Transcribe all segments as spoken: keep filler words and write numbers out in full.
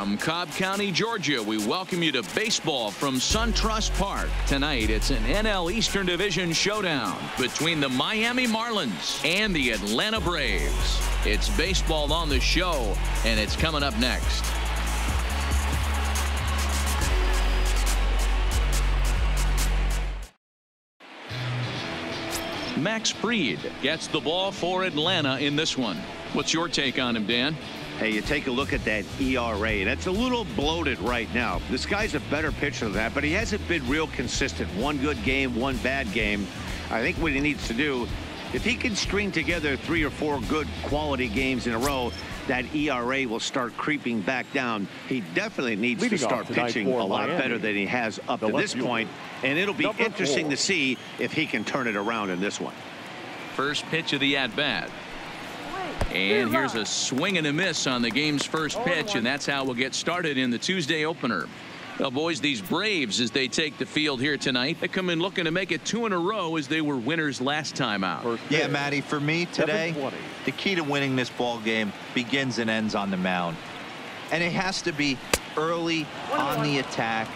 From Cobb County, Georgia, we welcome you to baseball from SunTrust Park. Tonight, it's an N L Eastern Division showdown between the Miami Marlins and the Atlanta Braves. It's baseball on the show, and it's coming up next. Max Fried gets the ball for Atlanta in this one. What's your take on him, Dan? Hey, you take a look at that E R A, and it's a little bloated right now. This guy's a better pitcher than that, but he hasn't been real consistent. One good game, one bad game. I think what he needs to do, if he can string together three or four good quality games in a row, that E R A will start creeping back down. He definitely needs Leading to start pitching a lot Miami. better than he has up the to this point, and it'll be Number interesting four. to see if he can turn it around in this one. First pitch of the at-bat. And here's a swing and a miss on the game's first pitch, and that's how we'll get started in the Tuesday opener. Well, boys, these Braves, as they take the field here tonight, they come in looking to make it two in a row as they were winners last time out. Yeah, Matty, for me today, the key to winning this ball game begins and ends on the mound. And it has to be early on the attack,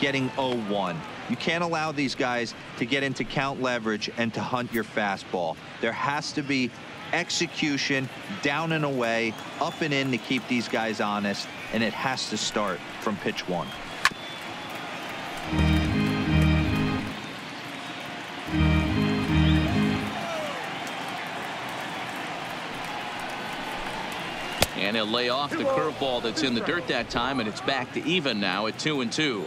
getting oh one. You can't allow these guys to get into count leverage and to hunt your fastball. There has to be execution, down and away, up and in to keep these guys honest, and it has to start from pitch one. And he'll lay off the curveball that's in the dirt that time, and it's back to even now at two and two.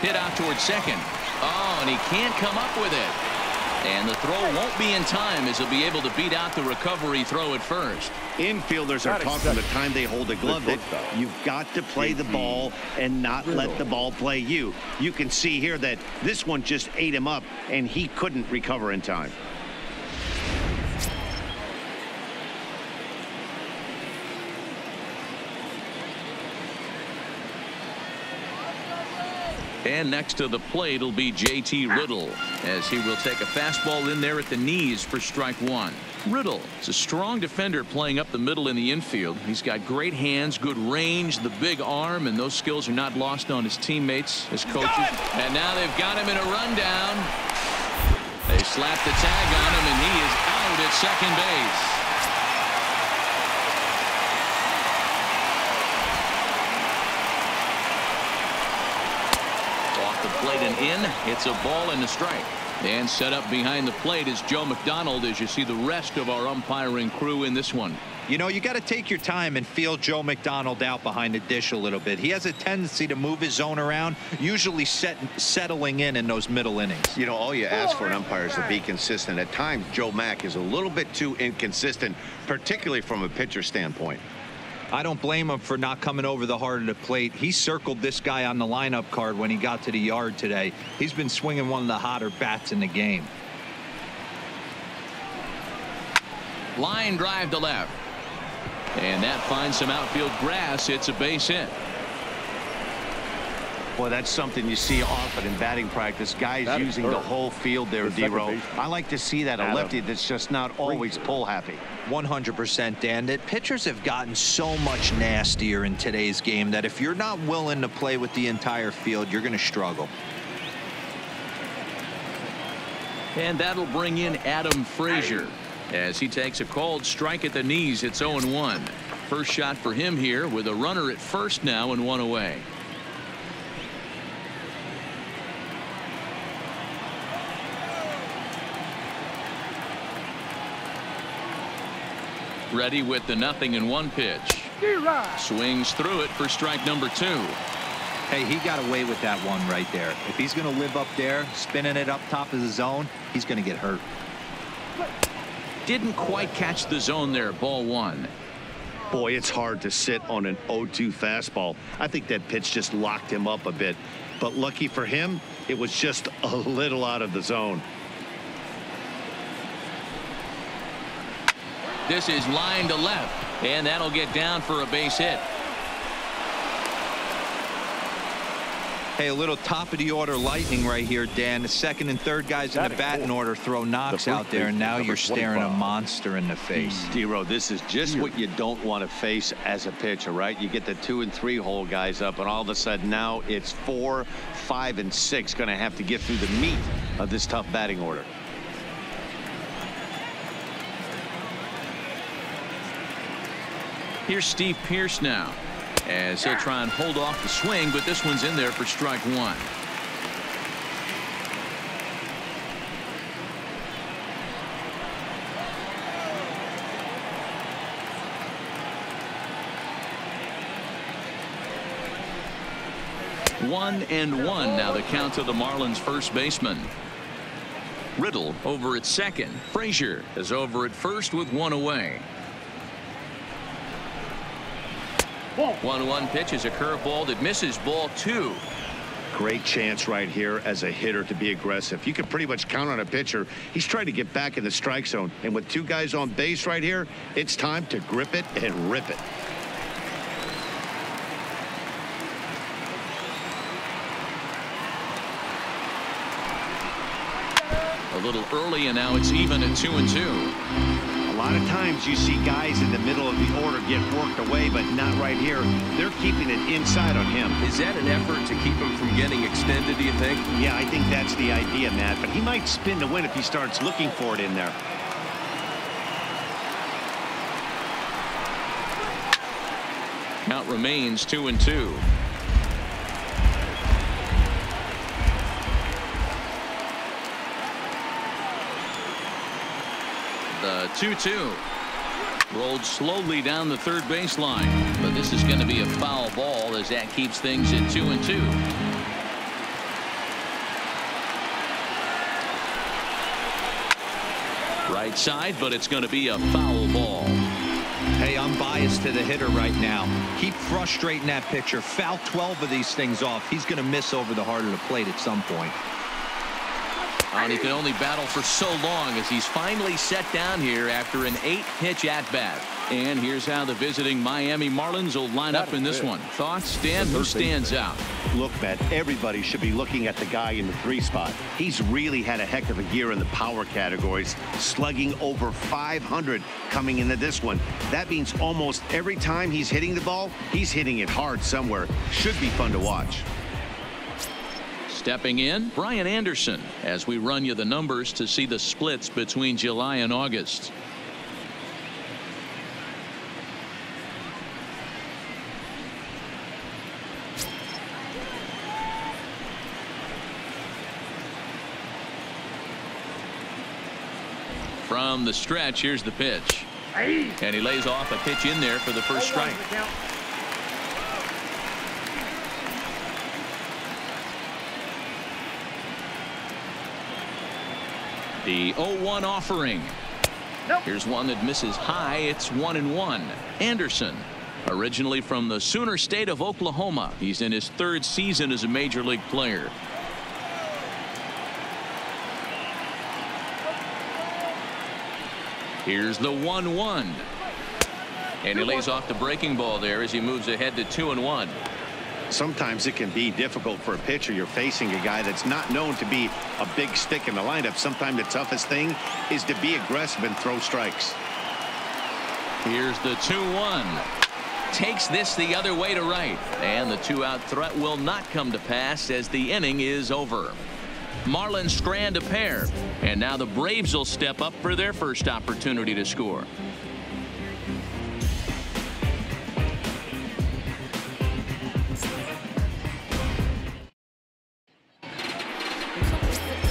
Hit out towards second. Oh, and he can't come up with it. And the throw won't be in time as he'll be able to beat out the recovery throw at first. Infielders are taught from the time they hold a glove that you've got to play the ball and not let the ball play you. You can see here that this one just ate him up, and he couldn't recover in time. And next to the plate will be J T. Riddle, as he will take a fastball in there at the knees for strike one. Riddle is a strong defender playing up the middle in the infield. He's got great hands, good range, the big arm, and those skills are not lost on his teammates, his coaches. And now they've got him in a rundown. They slapped the tag on him, and he is out at second base. Plate and in. It's a ball and a strike. And set up behind the plate is Joe McDonald, as you see the rest of our umpiring crew in this one. You know, you got to take your time and feel Joe McDonald out behind the dish a little bit. He has a tendency to move his zone around, usually set, settling in in those middle innings. You know, all you ask for an umpire is to be consistent. At times, Joe Mack is a little bit too inconsistent, particularly from a pitcher standpoint. I don't blame him for not coming over the heart of the plate. He circled this guy on the lineup card when he got to the yard today. He's been swinging one of the hotter bats in the game. Line drive to left. And that finds some outfield grass. It's a base hit. Well, that's something you see often in batting practice. Guys that using the whole field there, D-Row. I like to see that, Adam. A lefty that's just not always pull happy. one hundred percent, Dan. That pitchers have gotten so much nastier in today's game that if you're not willing to play with the entire field, you're going to struggle. And that'll bring in Adam Frazier as he takes a called strike at the knees. It's oh and one. First shot for him here with a runner at first now and one away. Ready with the nothing and one pitch. Swings through it for strike number two. Hey, he got away with that one right there. If he's going to live up there, spinning it up top of the zone, he's going to get hurt. Didn't quite catch the zone there. Ball one. Boy, it's hard to sit on an oh two fastball. I think that pitch just locked him up a bit. But lucky for him, it was just a little out of the zone. This is line to left, and that'll get down for a base hit. Hey, a little top of the order lightning right here, Dan. The second and third guys in the batting order throw knocks out there, and now you're staring a monster in the face. D-Row, this is just what you don't want to face as a pitcher, right? You get the two and three hole guys up, and all of a sudden now it's four, five, and six going to have to get through the meat of this tough batting order. Here's Steve Pierce now, as he'll try and hold off the swing, but this one's in there for strike one. One and one now, the count to the Marlins first baseman. Riddle over at second. Frazier is over at first with one away. one one pitch is a curveball that misses, ball two. Great chance right here as a hitter to be aggressive. You can pretty much count on a pitcher. He's trying to get back in the strike zone, and with two guys on base right here, it's time to grip it and rip it. A little early, and now it's even at two and two. A lot of times you see guys in the middle of the order get worked away, but not right here. They're keeping it inside on him. Is that an effort to keep him from getting extended, do you think? Yeah, I think that's the idea, Matt. But he might spin to win if he starts looking for it in there. Count remains two and two. The two two rolled slowly down the third baseline, but this is going to be a foul ball as that keeps things at two and two. Right side, but it's going to be a foul ball. Hey, I'm biased to the hitter right now. Keep frustrating that pitcher. Foul twelve of these things off. He's going to miss over the heart of the plate at some point. And he can only battle for so long as he's finally set down here after an eight-pitch at-bat. And here's how the visiting Miami Marlins will line up in this one. Thoughts, Dan? Who stands out? Look, Matt, everybody should be looking at the guy in the three spot. He's really had a heck of a year in the power categories, slugging over five hundred coming into this one. That means almost every time he's hitting the ball, he's hitting it hard somewhere. Should be fun to watch. Stepping in, Brian Anderson, as we run you the numbers to see the splits between July and August. From the stretch, here's the pitch. And he lays off a pitch in there for the first strike. The oh one offering. Nope. Here's one that misses high. It's one and one. Anderson, originally from the Sooner State of Oklahoma, he's in his third season as a major league player. Here's the one one, and he lays off the breaking ball there as he moves ahead to two and one. Sometimes it can be difficult for a pitcher. You're facing a guy that's not known to be a big stick in the lineup. Sometimes the toughest thing is to be aggressive and throw strikes. Here's the two one. Takes this the other way to right. And the two-out threat will not come to pass as the inning is over. Marlins strand a pair. And now the Braves will step up for their first opportunity to score.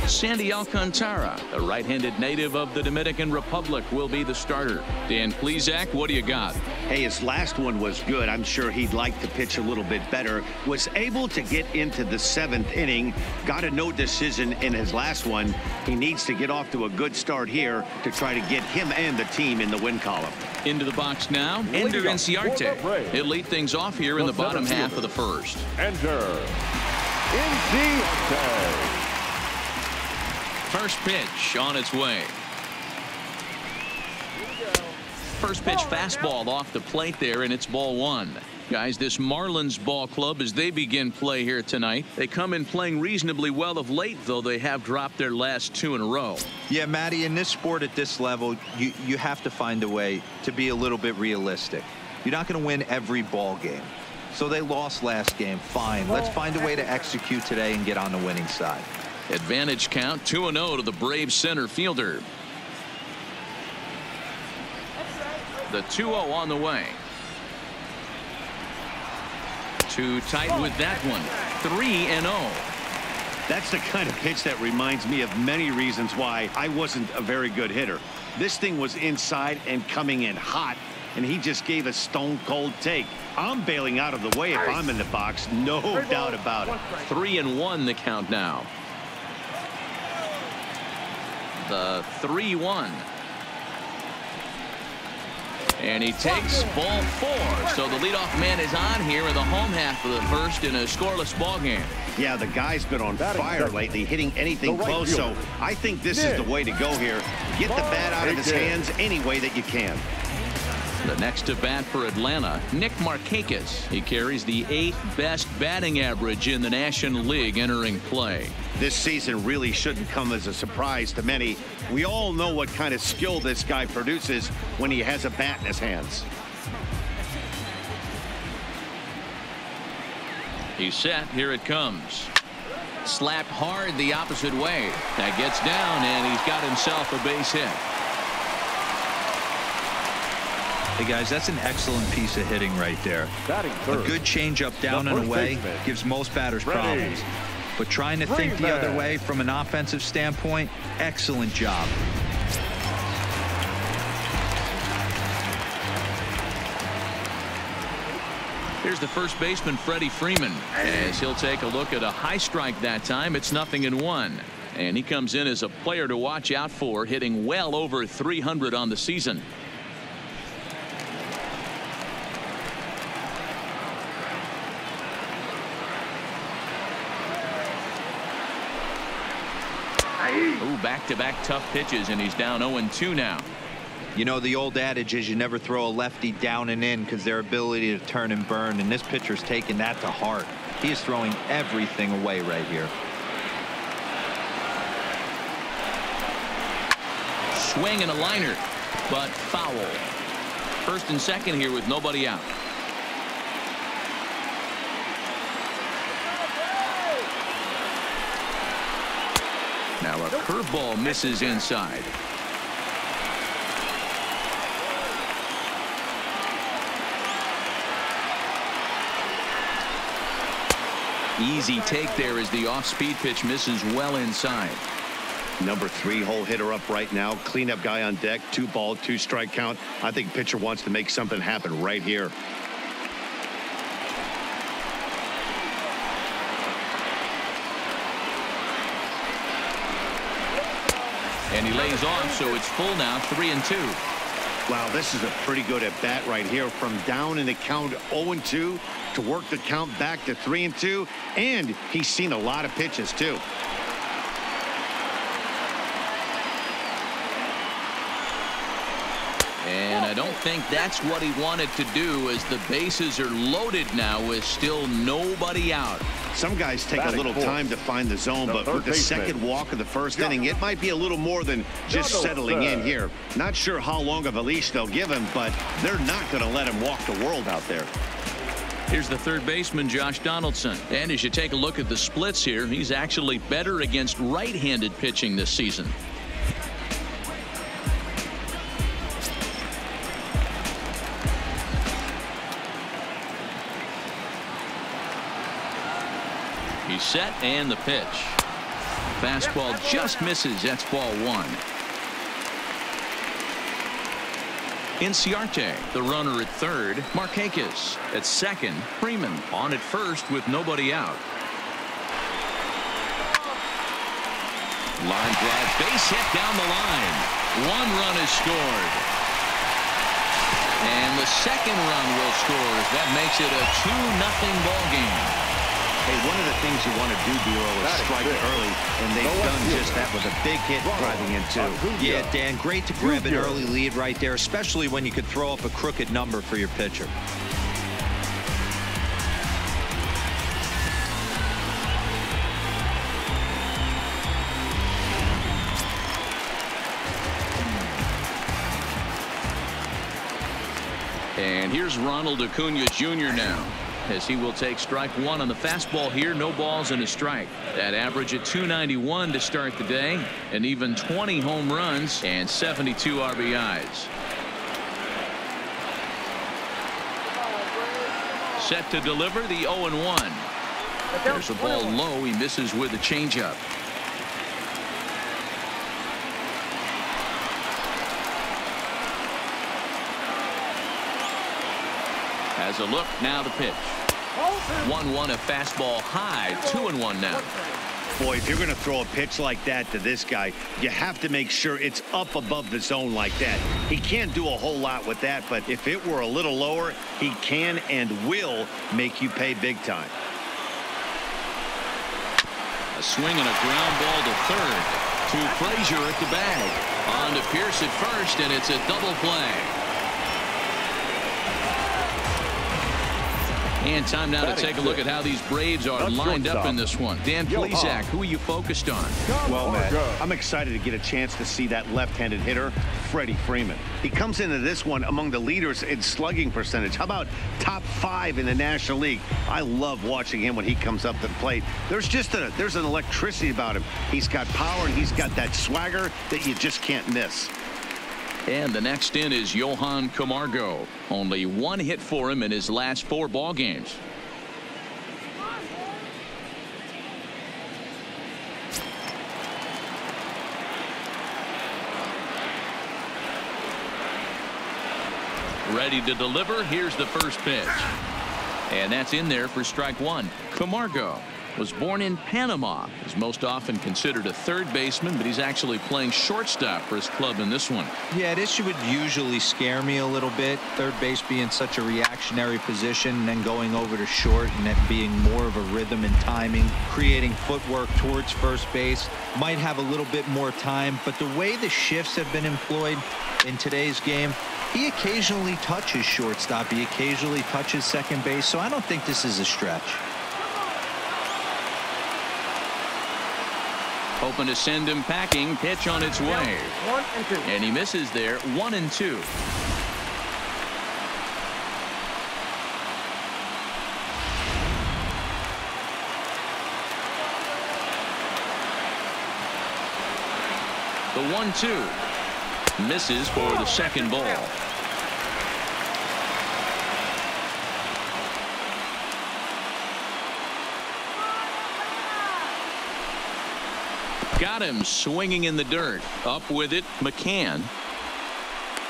Sandy Alcantara, the right-handed native of the Dominican Republic, will be the starter. Dan Plesac, what do you got? Hey, his last one was good. I'm sure he'd like to pitch a little bit better. Was able to get into the seventh inning. Got a no decision in his last one. He needs to get off to a good start here to try to get him and the team in the win column. Into the box now, Ender Inciarte. He'll lead things off here in the bottom half of the first. Ender Inciarte. First pitch on its way. First pitch fastball off the plate there, and it's ball one. Guys, this Marlins ball club, as they begin play here tonight, they come in playing reasonably well of late, though they have dropped their last two in a row. Yeah, Matty, in this sport at this level, you, you have to find a way to be a little bit realistic. You're not going to win every ball game. So they lost last game. Fine. Let's find a way to execute today and get on the winning side. Advantage count two and oh to the Braves center fielder. The two oh on the way. Too tight with that one. three and oh. That's the kind of pitch that reminds me of many reasons why I wasn't a very good hitter. This thing was inside and coming in hot, and he just gave a stone cold take. I'm bailing out of the way if I'm in the box, no doubt about it. Three and one the count now. The three one. And he takes ball four. So the leadoff man is on here in the home half of the first in a scoreless ball game. Yeah, the guy's been on fire lately, hitting anything close. So I think this is the way to go here. Get the bat out of his hands any way that you can. The next to bat for Atlanta, Nick Markakis. He carries the eighth best batting average in the National League entering play. This season really shouldn't come as a surprise to many. We all know what kind of skill this guy produces when he has a bat in his hands. He's set. Here it comes. Slapped hard the opposite way. That gets down, and he's got himself a base hit. Hey guys, that's an excellent piece of hitting right there. A good changeup down and away gives most batters problems. But trying to think the other way from an offensive standpoint, excellent job. Here's the first baseman, Freddie Freeman, as he'll take a look at a high strike that time. It's nothing in one. And he comes in as a player to watch out for, hitting well over three hundred on the season. Ooh, back-to-back tough pitches, and he's down oh and two now. You know, the old adage is you never throw a lefty down and in because their ability to turn and burn, and this pitcher's taking that to heart. He is throwing everything away right here. Swing and a liner, but foul. First and second here with nobody out. Now a curveball misses inside. Easy take there as the off-speed pitch misses well inside. Number three hole hitter up right now. Cleanup guy on deck. Two ball, two strike count. I think pitcher wants to make something happen right here. And he lays on, so it's full now, three and two. Wow, this is a pretty good at bat right here. From down in the count oh and two to work the count back to three and two, and he's seen a lot of pitches too. And I don't think that's what he wanted to do, as the bases are loaded now with still nobody out. Some guys take a little time to find the zone, but with the second walk of the first inning, it might be a little more than just settling in here. Not sure how long of a leash they'll give him, but they're not going to let him walk the world out there. Here's the third baseman, Josh Donaldson. And as you take a look at the splits here, he's actually better against right-handed pitching this season. Set and the pitch. Fastball just misses. That's ball one. Inciarte, the runner at third. Markakis at second. Freeman on at first with nobody out. Line drive, base hit down the line. One run is scored. And the second run will score. That makes it a two nothing ball game. Hey, one of the things you want to do, Bureau, is strike early, and they've done just that with a big hit driving in two. Yeah, Dan, great to grab an early lead right there, especially when you could throw up a crooked number for your pitcher. And here's Ronald Acuña Junior now, as he will take strike one on the fastball here. No balls and a strike. That average at two ninety-one to start the day, and even twenty home runs and seventy-two R B Is. Set to deliver the oh and one. There's a ball low. He misses with a changeup. As a look, now the pitch. one one, a fastball high. two and one now. Boy, if you're going to throw a pitch like that to this guy, you have to make sure it's up above the zone like that. He can't do a whole lot with that, but if it were a little lower, he can and will make you pay big time. A swing and a ground ball to third, to Frazier at the bag. On to Pierce at first, and it's a double play. And time now to take a look at how these Braves are lined up in this one. Dan Plesac, who are you focused on? Well, Matt, I'm excited to get a chance to see that left-handed hitter, Freddie Freeman. He comes into this one among the leaders in slugging percentage. How about top five in the National League? I love watching him when he comes up to the plate. There's just a, there's an electricity about him. He's got power, and he's got that swagger that you just can't miss. And the next in is Johan Camargo. Only one hit for him in his last four ball games. Ready to deliver. Here's the first pitch. And that's in there for strike one. Camargo was born in Panama. He's most often considered a third baseman, but he's actually playing shortstop for his club in this one. Yeah, this would usually scare me a little bit. Third base being such a reactionary position, and then going over to short and it being more of a rhythm and timing, creating footwork towards first base. Might have a little bit more time, but the way the shifts have been employed in today's game, he occasionally touches shortstop. He occasionally touches second base, so I don't think this is a stretch. Hoping to send him packing. Pitch on its way. One and two. And he misses there. One and two. The one two misses for the second ball. Got him swinging in the dirt. Up with it, McCann.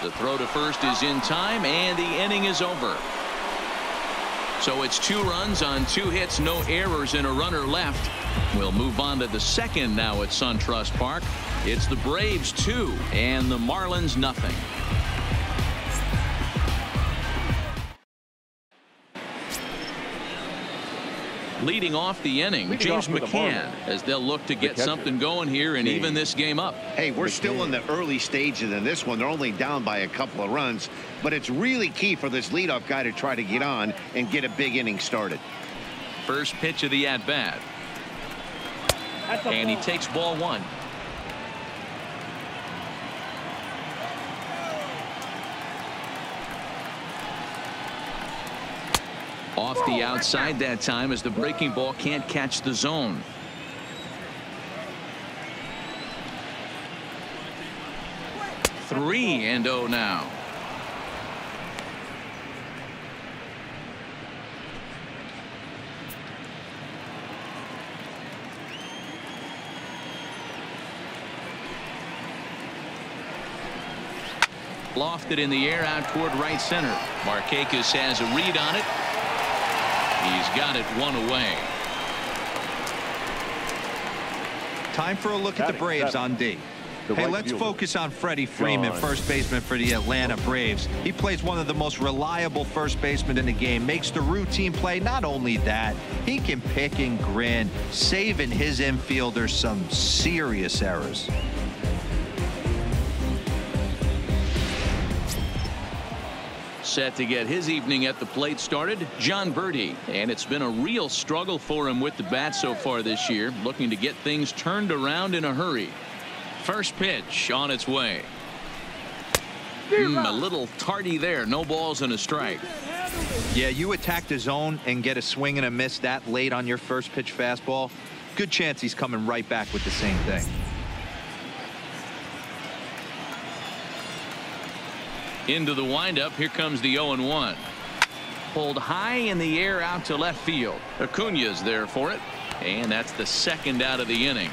The throw to first is in time, and the inning is over. So it's two runs on two hits, no errors, and a runner left. We'll move on to the second now at SunTrust Park. It's the Braves two and the Marlins nothing. Leading off the inning, James McCann, as they'll look to get something going here and even this game up. Hey, we're still in the early stages in this one. They're only down by a couple of runs, but it's really key for this leadoff guy to try to get on and get a big inning started. First pitch of the at-bat. And he takes ball one. Off the outside that time, as the breaking ball can't catch the zone. three and oh now. Lofted in the air out toward right center. Markakis has a read on it. He's got it, one away. Time for a look at the Braves on D. Hey, let's focus on Freddie Freeman, first baseman for the Atlanta Braves. He plays one of the most reliable first basemen in the game, makes the routine play. Not only that, he can pick and grin, saving his infielders some serious errors. Set to get his evening at the plate started, Jon Berti, and it's been a real struggle for him with the bat so far this year, looking to get things turned around in a hurry. First pitch on its way. Mm, a little tardy there. No balls and a strike. Yeah, you attack the zone and get a swing and a miss that late on your first pitch fastball. Good chance he's coming right back with the same thing. Into the windup. Here comes the oh and one. Pulled high in the air out to left field. Acuña's there for it. And that's the second out of the inning.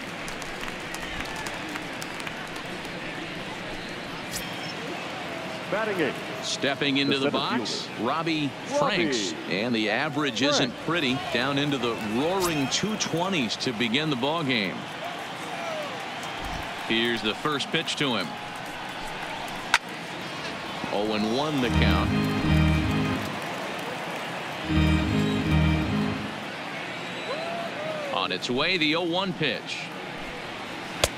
Stepping into the, the box, Robbie Franks. And the average isn't pretty. Down into the roaring two twenties to begin the ball game. Here's the first pitch to him. oh and one the count. On its way, the oh one pitch.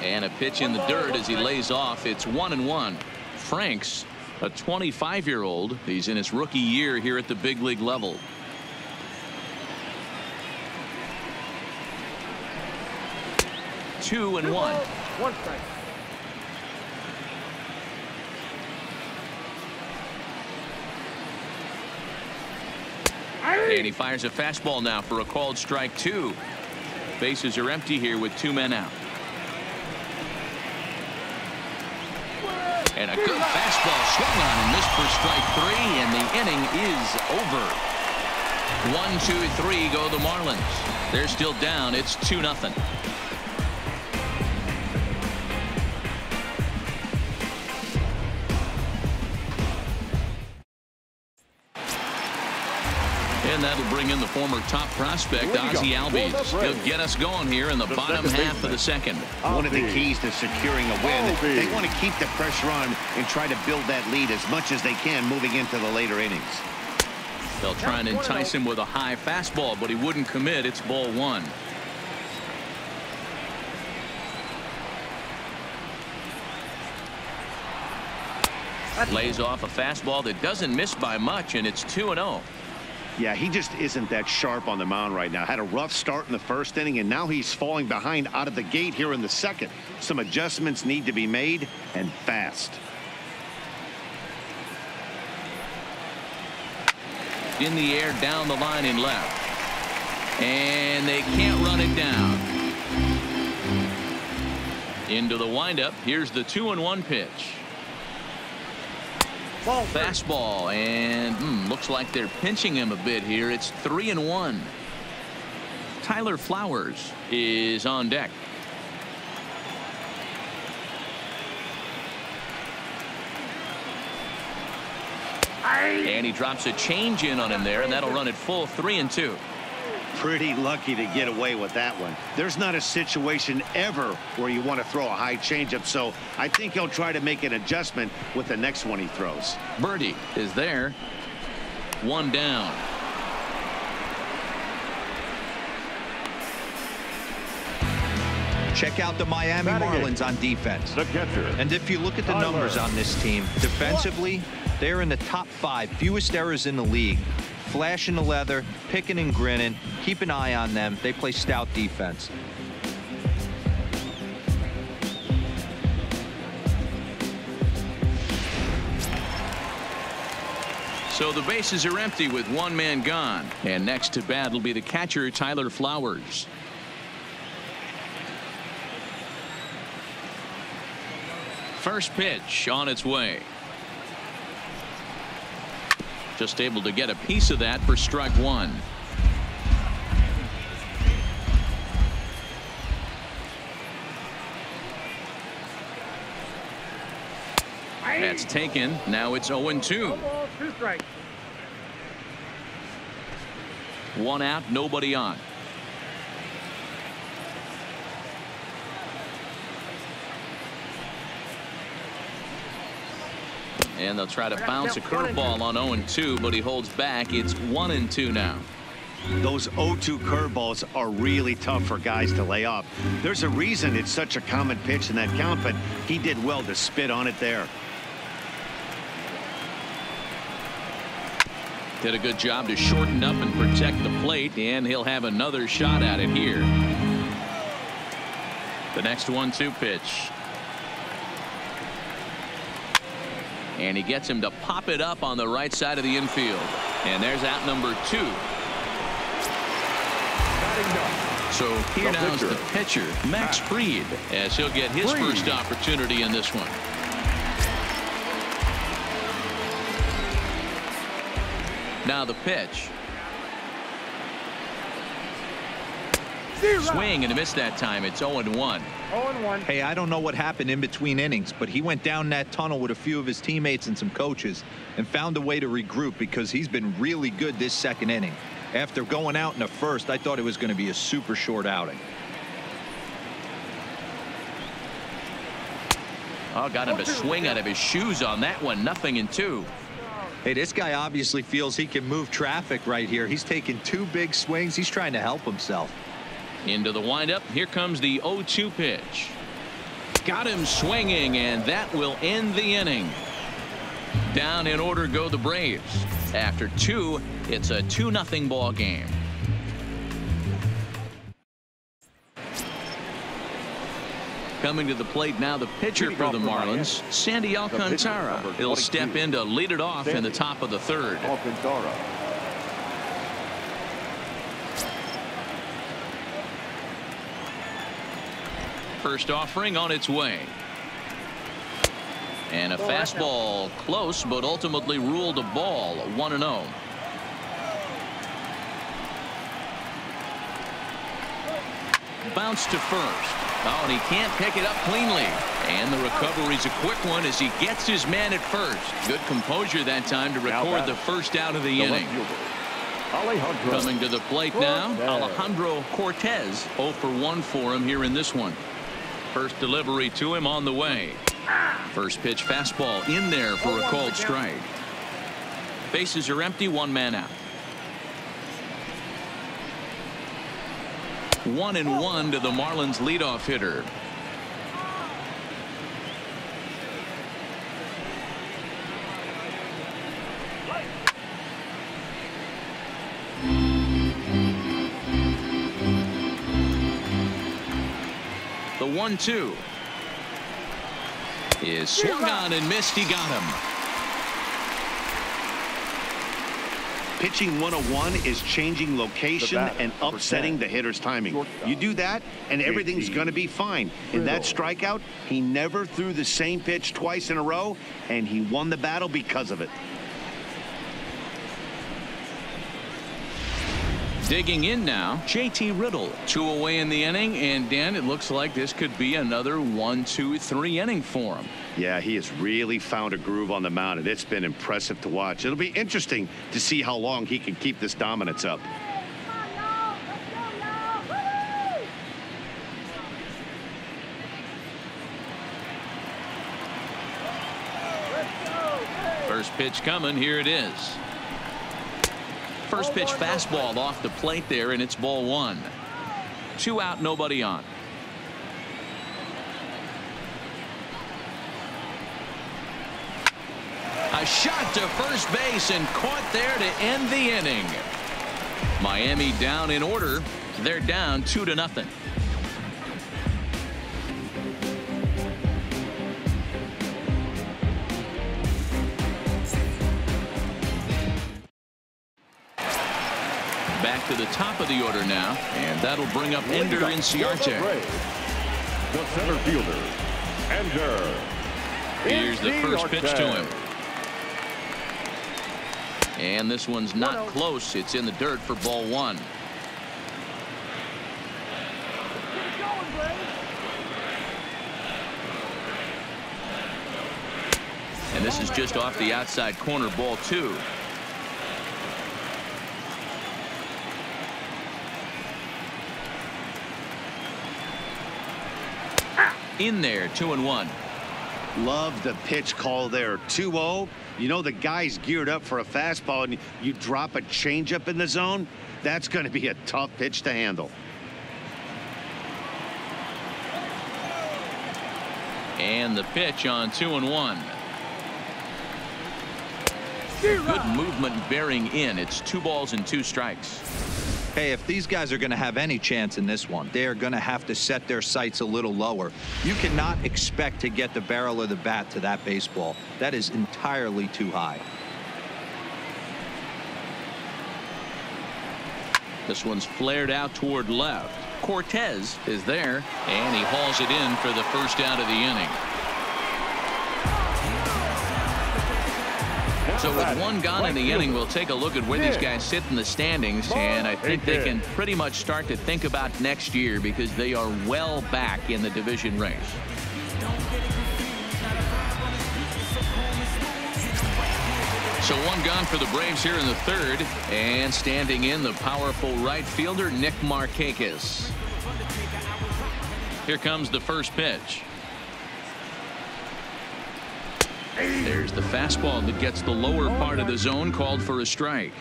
And a pitch in the dirt as he lays off. It's one and one. Franks, a twenty-five year old, he's in his rookie year here at the big league level. Two and one. One strike. And he fires a fastball now for a called strike two. Bases are empty here with two men out. And a good fastball swung on and missed for strike three, and the inning is over. One, two, three go the Marlins. They're still down. It's two nothing. And that'll bring in the former top prospect, Ozzie Albies. He'll get us going here in the bottom half of the second. One of the keys to securing a win, they want to keep the pressure on and try to build that lead as much as they can moving into the later innings. They'll try and entice him with a high fastball, but he wouldn't commit. It's ball one. Lays off a fastball that doesn't miss by much, and it's two and oh. Yeah, he just isn't that sharp on the mound right now. Had a rough start in the first inning, and now he's falling behind out of the gate here in the second. Some adjustments need to be made, and fast. In the air, down the line and left. And they can't run it down. Into the windup. Here's the two and one pitch. Fastball, and mm, looks like they're pinching him a bit here. It's three and one. Tyler Flowers is on deck. And he drops a change in on him there, and that'll run it full. Three and two. Pretty lucky to get away with that one. There's not a situation ever where you want to throw a high changeup, so I think he'll try to make an adjustment with the next one he throws. Berti is there. One down. Check out the Miami Marlins on defense. The catcher. And if you look at the numbers on this team, defensively, they're in the top five. Fewest errors in the league. Flashing the leather, picking and grinning. Keep an eye on them. They play stout defense. So the bases are empty with one man gone. And next to bat will be the catcher, Tyler Flowers. First pitch on its way. Just able to get a piece of that for strike one. That's taken. Now it's oh and two. One out, nobody on. And they'll try to bounce a curveball on oh and two, but he holds back. It's one and two now. Those oh two curveballs are really tough for guys to lay off. There's a reason it's such a common pitch in that count, but he did well to spit on it there. Did a good job to shorten up and protect the plate, and he'll have another shot at it here. The next one two pitch. and he gets him to pop it up on the right side of the infield. And there's out number two. So here now is the pitcher, Max Fried, as he'll get his first opportunity in this one. Now the pitch. Swing and a miss that time. It's oh and one. oh and one. Hey, I don't know what happened in between innings, but he went down that tunnel with a few of his teammates and some coaches and found a way to regroup, because he's been really good this second inning. After going out in the first, I thought it was going to be a super short outing. Oh, got him to swing out of his shoes on that one. Nothing in two. Hey, this guy obviously feels he can move traffic right here. He's taking two big swings. He's trying to help himself. Into the windup. Here comes the oh two pitch. Got him swinging, and that will end the inning. Down in order go the Braves. After two, it's a two nothing ball game. Coming to the plate now, the pitcher for the Marlins, Sandy Alcantara. He'll step in to lead it off in the top of the third. Alcantara. First offering on its way. And a fastball close, but ultimately ruled a ball. One and oh. Bounce to first. Oh, and he can't pick it up cleanly. And the recovery's a quick one as he gets his man at first. Good composure that time to record the first out of the inning. Coming to the plate now, Alejandro Cortez. oh for one for him here in this one. First delivery to him on the way. First pitch fastball in there for a called strike. Bases are empty, one man out. One and one to the Marlins leadoff hitter. The one two. Is swung on and missed. He got him. Pitching one oh one is changing location and upsetting the hitter's timing. You do that, and everything's going to be fine. In that strikeout, he never threw the same pitch twice in a row, and he won the battle because of it. Digging in now, J T. Riddle. Two away in the inning, and Dan, it looks like this could be another one, two, three inning for him. Yeah, he has really found a groove on the mound, and it's been impressive to watch. It'll be interesting to see how long he can keep this dominance up. First pitch coming, here it is. First pitch fastball off the plate there, and it's ball one. Two out, nobody on. A shot to first base and caught there to end the inning. Miami down in order. They're down two to nothing. Back to the top of the order now, and that'll bring up Ender Inciarte. The center fielder, Ender. Here's the first pitch to him. And this one's not close. It's in the dirt for ball one. And this is just off the outside corner, ball two. In there, two and one. Love the pitch call there. two oh. You know the guy's geared up for a fastball, and you drop a changeup in the zone. That's going to be a tough pitch to handle. And the pitch on two and one. Good movement bearing in. It's two balls and two strikes. hey, if these guys are going to have any chance in this one, they are going to have to set their sights a little lower. You cannot expect to get the barrel of the bat to that baseball. That is entirely too high. This one's flared out toward left. Cortez is there, and he hauls it in for the first out of the inning. So with one gone in the inning, we'll take a look at where these guys sit in the standings, and I think they can pretty much start to think about next year because they are well back in the division race. So one gone for the Braves here in the third, and standing in, the powerful right fielder Nick Markakis. Here comes the first pitch. There's the fastball that gets the lower part of the zone, called for a strike.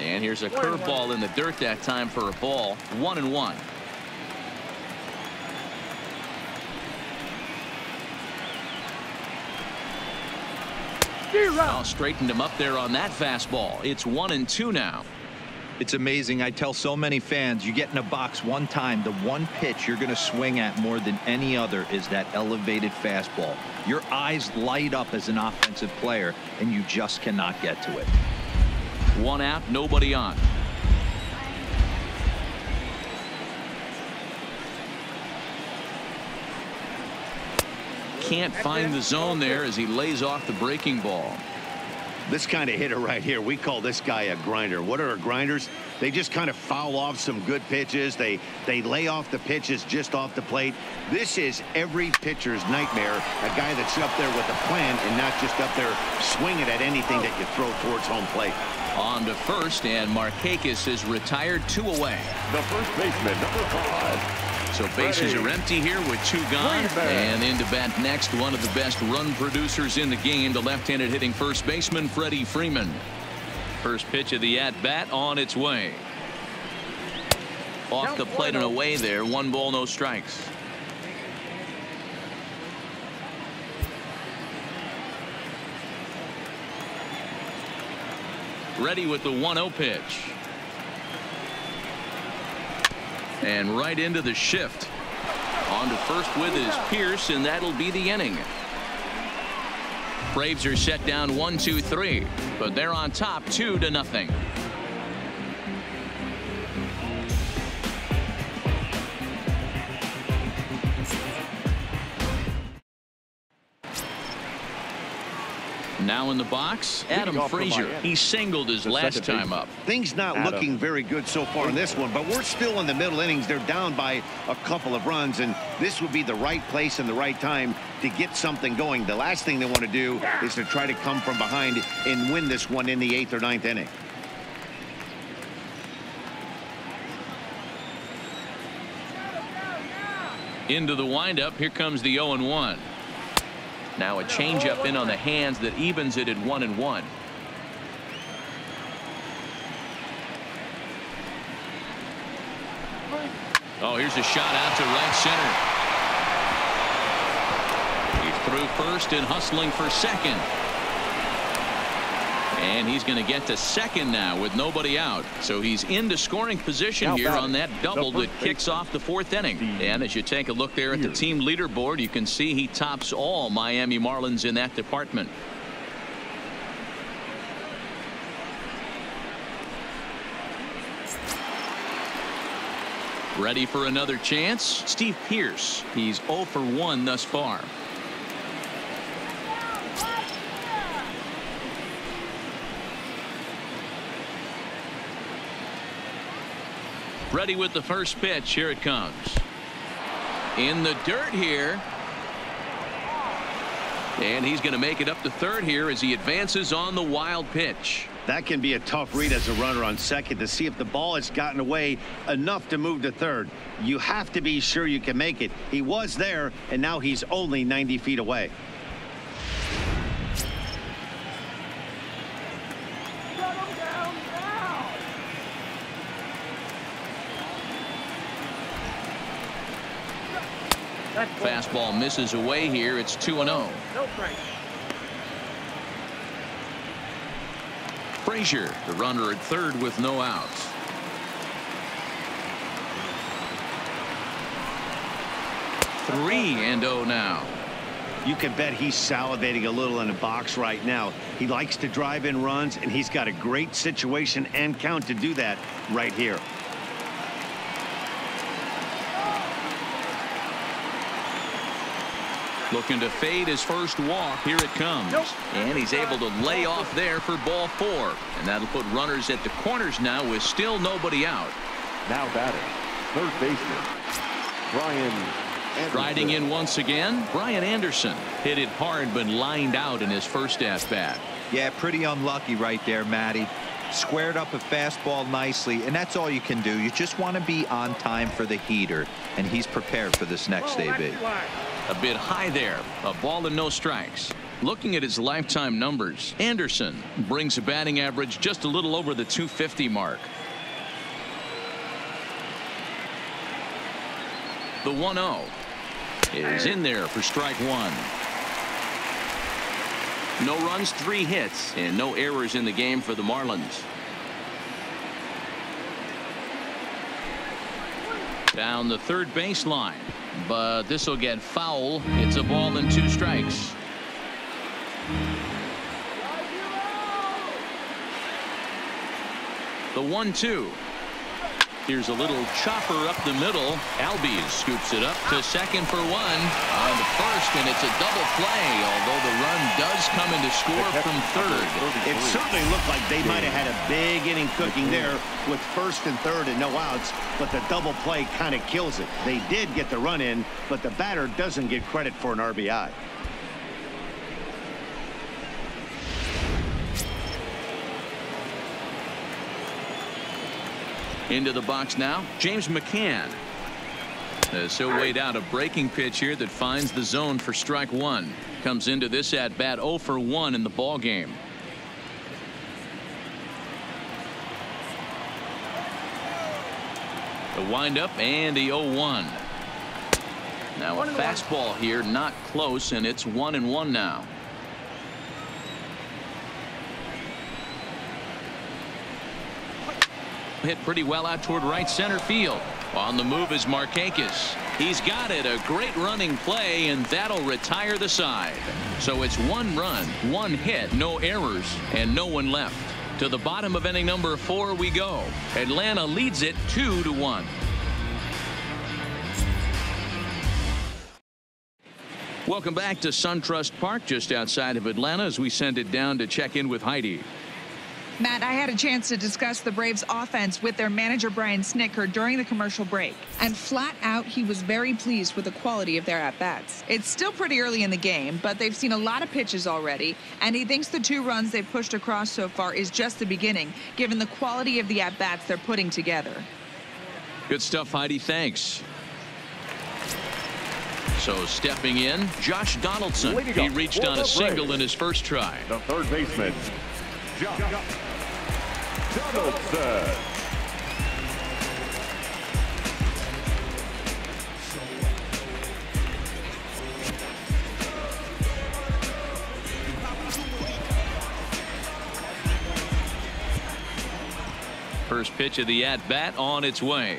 And here's a curveball in the dirt that time for a ball. One and one. Now straightened him up there on that fastball. It's one and two now. It's amazing. I tell so many fans, you get in a box one time, the one pitch you're going to swing at more than any other is that elevated fastball. Your eyes light up as an offensive player, and you just cannot get to it. One out, nobody on. Can't find the zone there as he lays off the breaking ball. This kind of hitter right here, we call this guy a grinder. What are grinders? They just kind of foul off some good pitches. They they lay off the pitches just off the plate. This is every pitcher's nightmare. A guy that's up there with a plan and not just up there swinging at anything that you throw towards home plate. On to first, and Markakis is retired, two away. The first baseman, number five. So bases Ready. are empty here with two gone. And into bat next, one of the best run producers in the game, the left-handed hitting first baseman, Freddie Freeman. First pitch of the at-bat on its way. Off the plate and away there. One ball, no strikes. Ready with the one oh pitch. And right into the shift. On to first with his Pierce, and that'll be the inning. Braves are set down one, two, three, but they're on top two to nothing. Now in the box, Adam Frazier. He singled his last time up. Things not looking very good so far in this one, but we're still in the middle innings. They're down by a couple of runs, and this would be the right place and the right time to get something going. The last thing they want to do is to try to come from behind and win this one in the eighth or ninth inning. Into the windup. Here comes the oh and one. Now a changeup in on the hands that evens it at one and one. Oh, here's a shot out to right center. He's through first and hustling for second. And he's going to get to second now with nobody out. So he's into scoring position now here on that double that kicks off the fourth inning. And as you take a look there at the team leaderboard, you can see he tops all Miami Marlins in that department. Ready for another chance? Steve Pierce. He's oh for one thus far. Ready with the first pitch. Here it comes. In the dirt here. And he's going to make it up to third here as he advances on the wild pitch. That can be a tough read as a runner on second to see if the ball has gotten away enough to move to third. You have to be sure you can make it. He was there, and now he's only ninety feet away. Fastball misses away here. It's two and oh. Frazier, the runner at third with no outs. three and oh now. You can bet he's salivating a little in the box right now. He likes to drive in runs, and he's got a great situation and count to do that right here. Looking to fade his first walk. Here it comes. Nope. And he's able to lay off there for ball four. And that'll put runners at the corners now with still nobody out. Now batting, third baseman, Brian Anderson. Riding in once again, Brian Anderson hit it hard but lined out in his first at bat. Yeah, pretty unlucky right there, Matty. Squared up a fastball nicely, and that's all you can do. You just want to be on time for the heater, and he's prepared for this next A B. A bit high there, a ball and no strikes. Looking at his lifetime numbers, Anderson brings a batting average just a little over the two fifty mark. The one oh. is in there for strike one. No runs, three hits, and no errors in the game for the Marlins. Down the third baseline, but this will get foul. It's a ball and two strikes. The one two. Here's a little chopper up the middle. Albies scoops it up to second for one on the first, and it's a double play, although the run does come in to score from third. It certainly looked like they might have had a big inning cooking there with first and third and no outs, but the double play kind of kills it. They did get the run in, but the batter doesn't get credit for an R B I. Into the box now, James McCann. As he'll wait out a breaking pitch here that finds the zone for strike one. Comes into this at bat oh for one in the ball game. The windup and the oh one. Now a fastball here, not close, and it's one and one now. Hit pretty well out toward right center field. On the move is Markakis. He's got it. A great running play, and that'll retire the side. So it's one run, one hit, no errors, and no one left. To the bottom of inning number four we go. Atlanta leads it two to one. Welcome back to SunTrust Park just outside of Atlanta as we send it down to check in with Heidi. Matt, I had a chance to discuss the Braves offense with their manager Brian Snitker during the commercial break, and flat out he was very pleased with the quality of their at-bats. It's still pretty early in the game, but they've seen a lot of pitches already, and he thinks the two runs they've pushed across so far is just the beginning given the quality of the at-bats they're putting together. Good stuff, Heidi. Thanks. So stepping in, Josh Donaldson. He reached on a single in his first try. The third baseman, Josh Donaldson. First pitch of the at-bat on its way.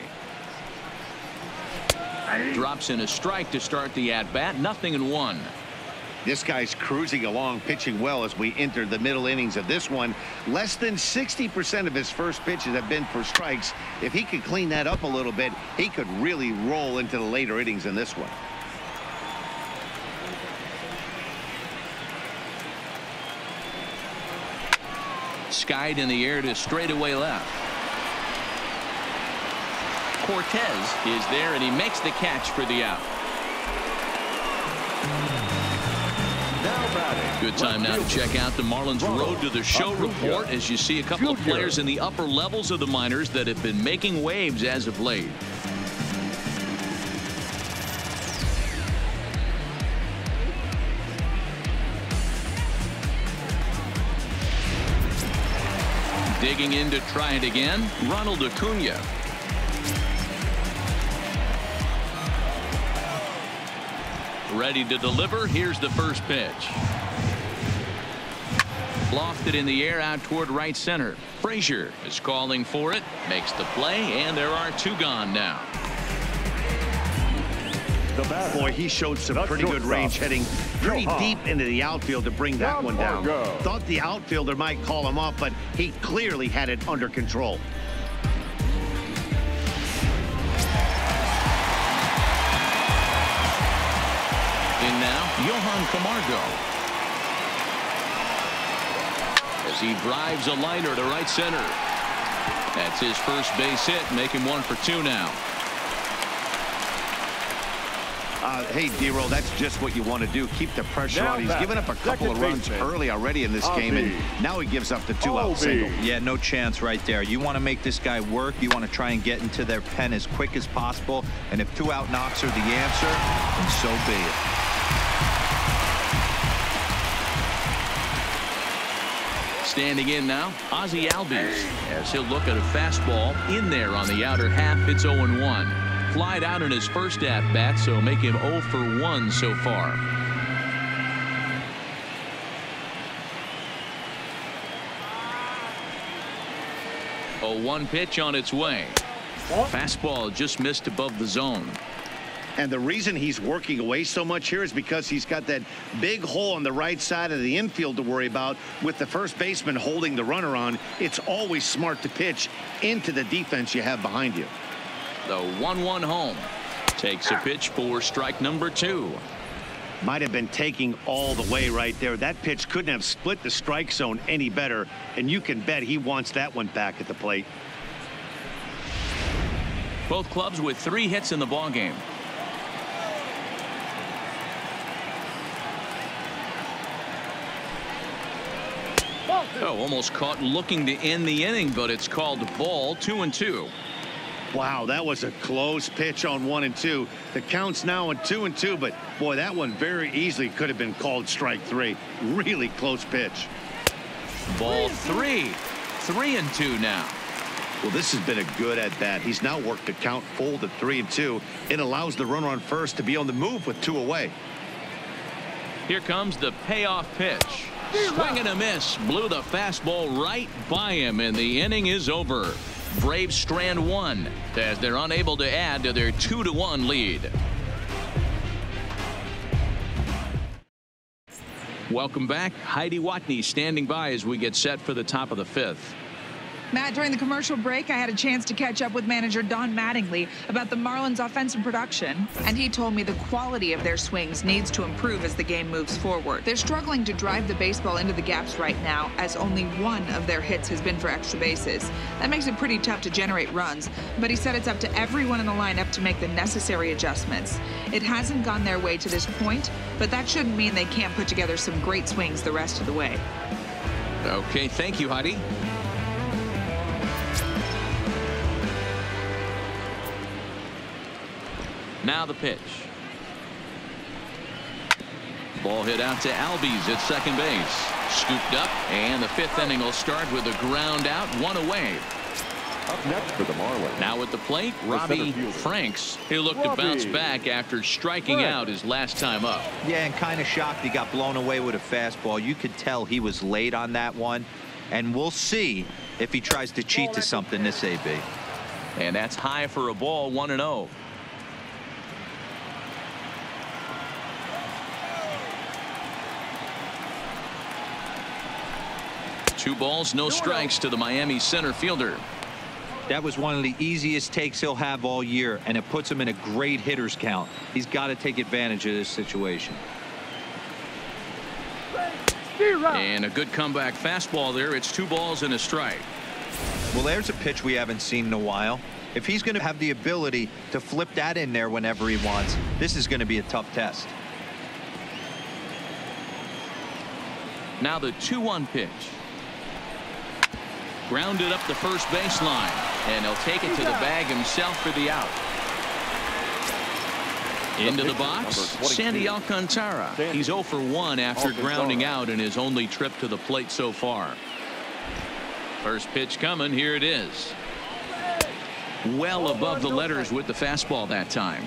Drops in a strike to start the at-bat. Nothing in one. This guy's cruising along, pitching well as we enter the middle innings of this one. Less than sixty percent of his first pitches have been for strikes. If he could clean that up a little bit, he could really roll into the later innings in this one. Skied in the air to straightaway left. Cortez is there, and he makes the catch for the out. Good time now to check out the Marlins Road to the Show report as you see a couple of players in the upper levels of the minors that have been making waves as of late. Digging in to try it again, Ronald Acuña. ready to deliver. Here's the first pitch. Lofted in the air out toward right center. Frazier is calling for it, makes the play, and there are two gone now. Boy, he showed some pretty good range heading pretty deep into the outfield to bring that one down. Thought the outfielder might call him off, but he clearly had it under control. And now, Johan Camargo, as he drives a liner to right center. That's his first base hit, making one for two now. Uh, hey, D-Roll, that's just what you want to do. Keep the pressure on. He's given up a couple of runs early already in this game, and now he gives up the two-out single. Yeah, no chance right there. You want to make this guy work. You want to try and get into their pen as quick as possible. And if two-out knocks are the answer, then so be it. Standing in now, Ozzie Albies, as he'll look at a fastball in there on the outer half. It's oh and one. Flied out in his first at-bat, so make him oh for one so far. oh one pitch on its way. Fastball just missed above the zone. And the reason he's working away so much here is because he's got that big hole on the right side of the infield to worry about with the first baseman holding the runner on. It's always smart to pitch into the defense you have behind you. The one one home takes a pitch for strike number two. Might have been taking all the way right there. That pitch couldn't have split the strike zone any better, and you can bet he wants that one back at the plate. Both clubs with three hits in the ballgame. Oh, almost caught looking to end the inning, but it's called ball. Two and two. Wow, that was a close pitch on one and two. The count's now on two and two, but boy, that one very easily could have been called strike three. Really close pitch. Ball three. Three and two now. Well, this has been a good at bat. He's now worked the count full to three and two. It allows the runner on first to be on the move with two away. Here comes the payoff pitch. Swing and a miss. Blew the fastball right by him, and the inning is over. Braves strand one as they're unable to add to their two to one lead. Welcome back. Heidi Watney standing by as we get set for the top of the fifth. Matt, during the commercial break, I had a chance to catch up with manager Don Mattingly about the Marlins' offensive production, and he told me the quality of their swings needs to improve as the game moves forward. They're struggling to drive the baseball into the gaps right now, as only one of their hits has been for extra bases. That makes it pretty tough to generate runs, but he said it's up to everyone in the lineup to make the necessary adjustments. It hasn't gone their way to this point, but that shouldn't mean they can't put together some great swings the rest of the way. Okay, thank you, Heidi. Now the pitch. Ball hit out to Albies at second base. Scooped up, and the fifth inning will start with a ground out, one away. Up next for the Marlins. Now at the plate, Robbie Franks. He'll look to bounce back after striking out his last time up. Yeah, and kind of shocked he got blown away with a fastball. You could tell he was late on that one, and we'll see if he tries to cheat to something this A B. And that's high for a ball, one and oh. Two balls, no strikes to the Miami center fielder. That was one of the easiest takes he'll have all year, and it puts him in a great hitter's count. He's got to take advantage of this situation. And a good comeback fastball there. It's two balls and a strike. Well, there's a pitch we haven't seen in a while. If he's going to have the ability to flip that in there whenever he wants, this is going to be a tough test. Now the two one pitch. Grounded up the first baseline, and he'll take it to the bag himself for the out. Into the box, Sandy Alcantara. He's oh for one after grounding out in his only trip to the plate so far. First pitch coming, here it is. Well above the letters with the fastball that time.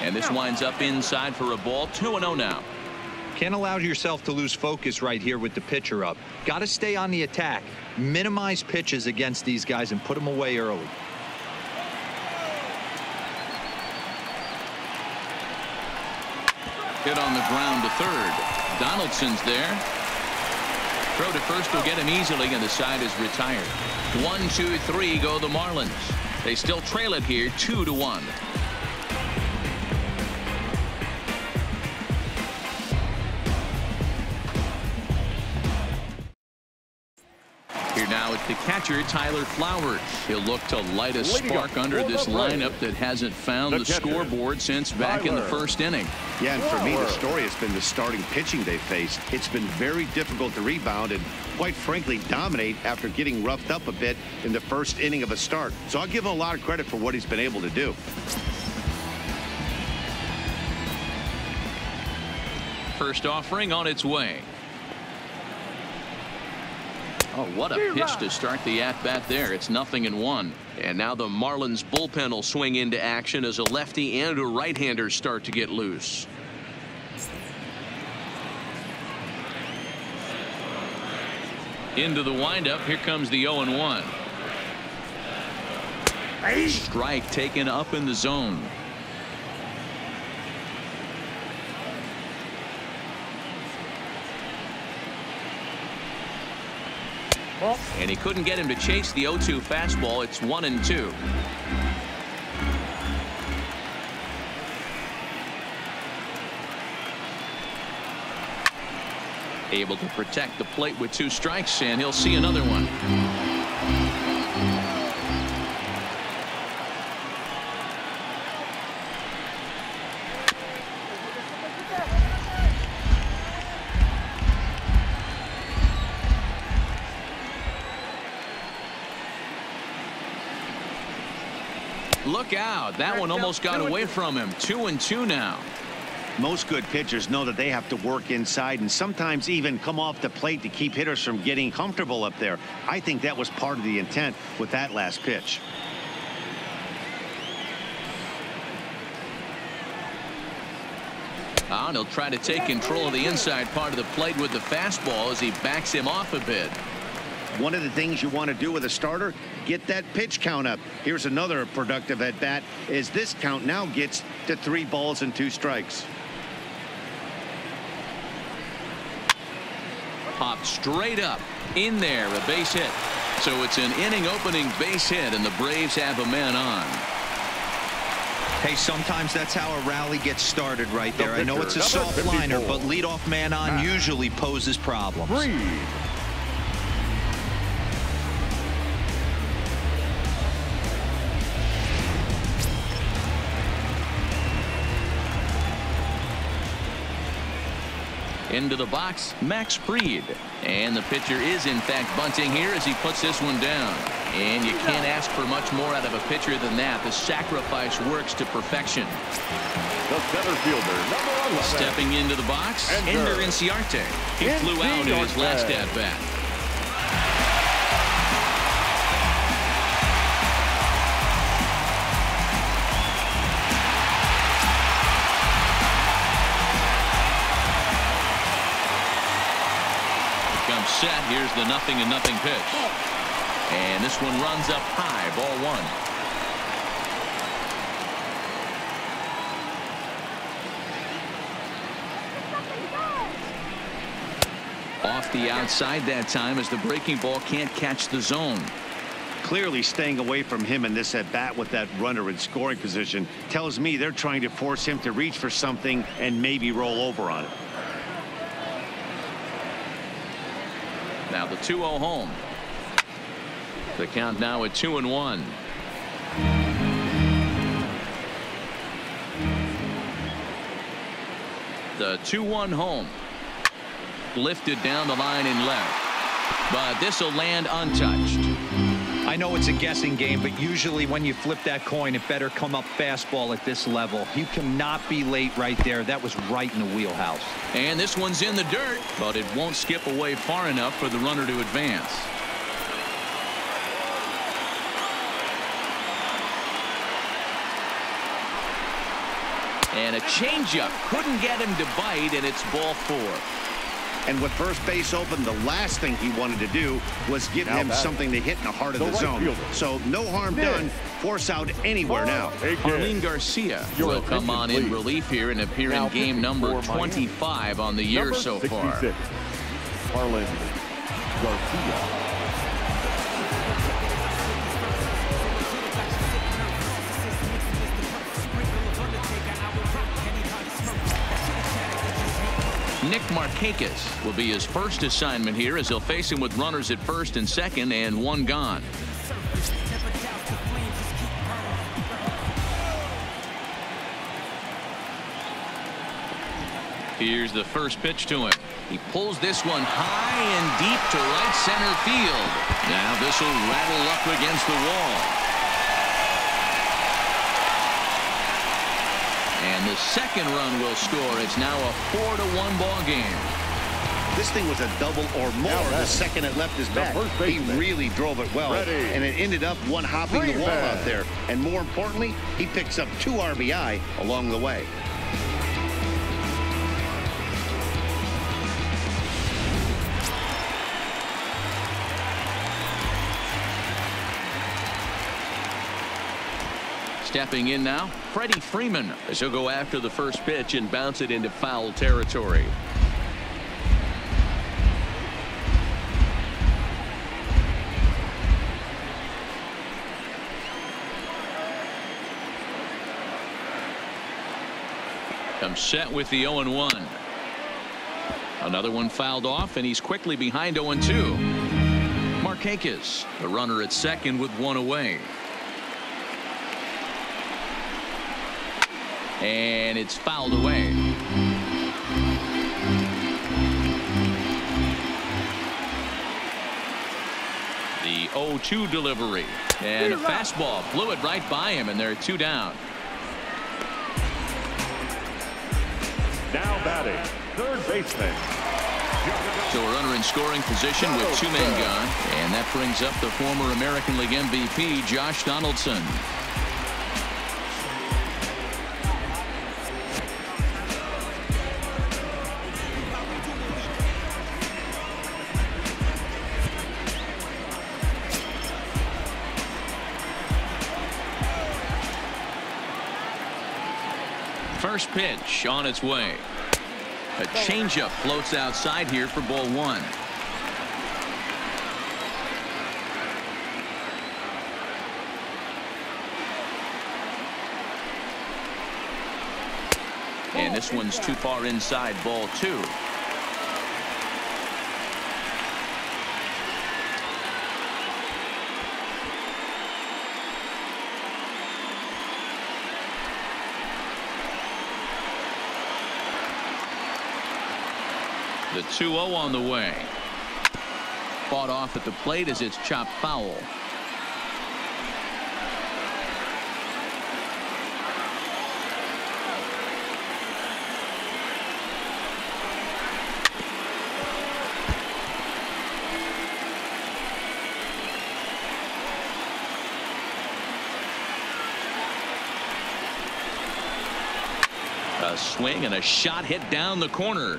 And this winds up inside for a ball. Two and oh now. Can't allow yourself to lose focus right here with the pitcher up. Got to stay on the attack. Minimize pitches against these guys and put them away early. Hit on the ground to third. Donaldson's there. Throw to first will get him easily, and the side is retired. One, two, three go the Marlins. They still trail it here, two to one. Here now is the catcher, Tyler Flowers. He'll look to light a spark under this lineup that hasn't found the scoreboard since back in the first inning. Yeah, and for me, the story has been the starting pitching they faced. It's been very difficult to rebound and, quite frankly, dominate after getting roughed up a bit in the first inning of a start. So I'll give him a lot of credit for what he's been able to do. First offering on its way. Oh, what a pitch to start the at-bat there. It's nothing in one. And now the Marlins bullpen will swing into action as a lefty and a right-hander start to get loose. Into the windup. Here comes the oh and one. Strike taken up in the zone. And he couldn't get him to chase the oh two fastball. It's one and two. Able to protect the plate with two strikes, and he'll see another one. Look out. That one almost got away from him. Two and two now. Most good pitchers know that they have to work inside and sometimes even come off the plate to keep hitters from getting comfortable up there. I think that was part of the intent with that last pitch. And he'll try to take control of the inside part of the plate with the fastball as he backs him off a bit. One of the things you want to do with a starter, get that pitch count up. Here's another productive at bat as this count now gets to three balls and two strikes. Popped straight up in there, a base hit. So it's an inning opening base hit, and the Braves have a man on. Hey, sometimes that's how a rally gets started right there. I know it's a soft liner, but leadoff man on usually poses problems. Into the box, Max Fried, and the pitcher is in fact bunting here as he puts this one down. And you can't ask for much more out of a pitcher than that. The sacrifice works to perfection. The center fielder, number eleven, stepping into the box, Ender Inciarte. He flew out in his last at bat. Set. Here's the nothing and nothing pitch, and this one runs up high, ball one. Off the outside that time as the breaking ball can't catch the zone. Clearly staying away from him in this at bat with that runner in scoring position tells me they're trying to force him to reach for something and maybe roll over on it. Now the two oh home. The count now at two and one. The two one home. Lifted down the line and left. But this will land untouched. I know it's a guessing game, but usually when you flip that coin, it better come up fastball at this level. You cannot be late right there. That was right in the wheelhouse. And this one's in the dirt, but it won't skip away far enough for the runner to advance. and a changeup couldn't get him to bite, and it's ball four. And with first base open, the last thing he wanted to do was give now him that. something to hit in the heart of the, the right zone. Fielder. So no harm Miss. done. Force out anywhere now. Arlene Garcia Your will come on please. in relief here and appear now in game number twenty-five on the year number so far. Arlene Garcia. Nick Markakis will be his first assignment here as he'll face him with runners at first and second and one gone. Here's the first pitch to him. He pulls this one high and deep to right center field. Now this will rattle up against the wall. And the second run will score. It's now a four to one ball game. This thing was a double or more. The second it left his bat, he really drove it well, Ready. and it ended up one hopping Freeman. the wall out there. And more importantly, he picks up two R B I along the way. Stepping in now, Freddie Freeman, as he'll go after the first pitch and bounce it into foul territory. Comes set with the oh and one. Another one fouled off, and he's quickly behind oh and two. Markakis, the runner at second with one away. And it's fouled away. The oh two delivery. And a fastball blew it right by him, and they're two down. Now batting, third baseman. So a runner in scoring position with two men gone. And that brings up the former American League M V P, Josh Donaldson. First pitch on its way. A changeup floats outside here for ball one. And this one's too far inside, ball two. The two oh on the way. Fought off at the plate as it's chopped foul. A swing and a shot hit down the corner.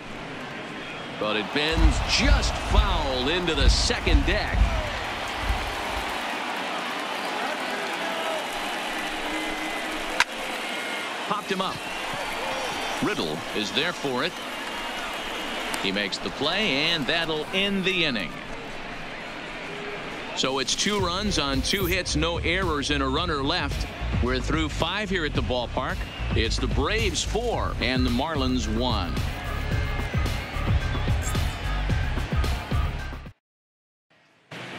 But it bends just foul into the second deck. Popped him up. Riddle is there for it. He makes the play, and that'll end the inning. So it's two runs on two hits, no errors, and a runner left. We're through five here at the ballpark. It's the Braves four and the Marlins one.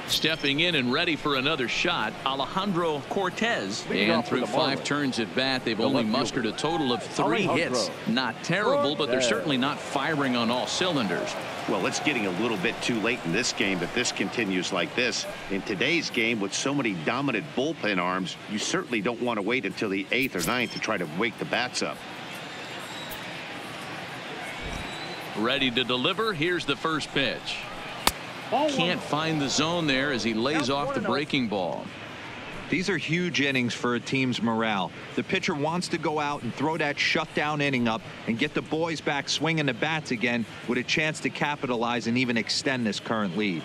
Stepping in and ready for another shot, Alejandro Cortez. And through five turns at bat, they've only mustered a total of three hits. Not terrible, but they're certainly not firing on all cylinders. Well, it's getting a little bit too late in this game if this continues like this. In today's game, with so many dominant bullpen arms, you certainly don't want to wait until the eighth or ninth to try to wake the bats up. Ready to deliver. Here's the first pitch. Can't find the zone there as he lays off the breaking ball. These are huge innings for a team's morale. The pitcher wants to go out and throw that shutdown inning up and get the boys back swinging the bats again with a chance to capitalize and even extend this current lead.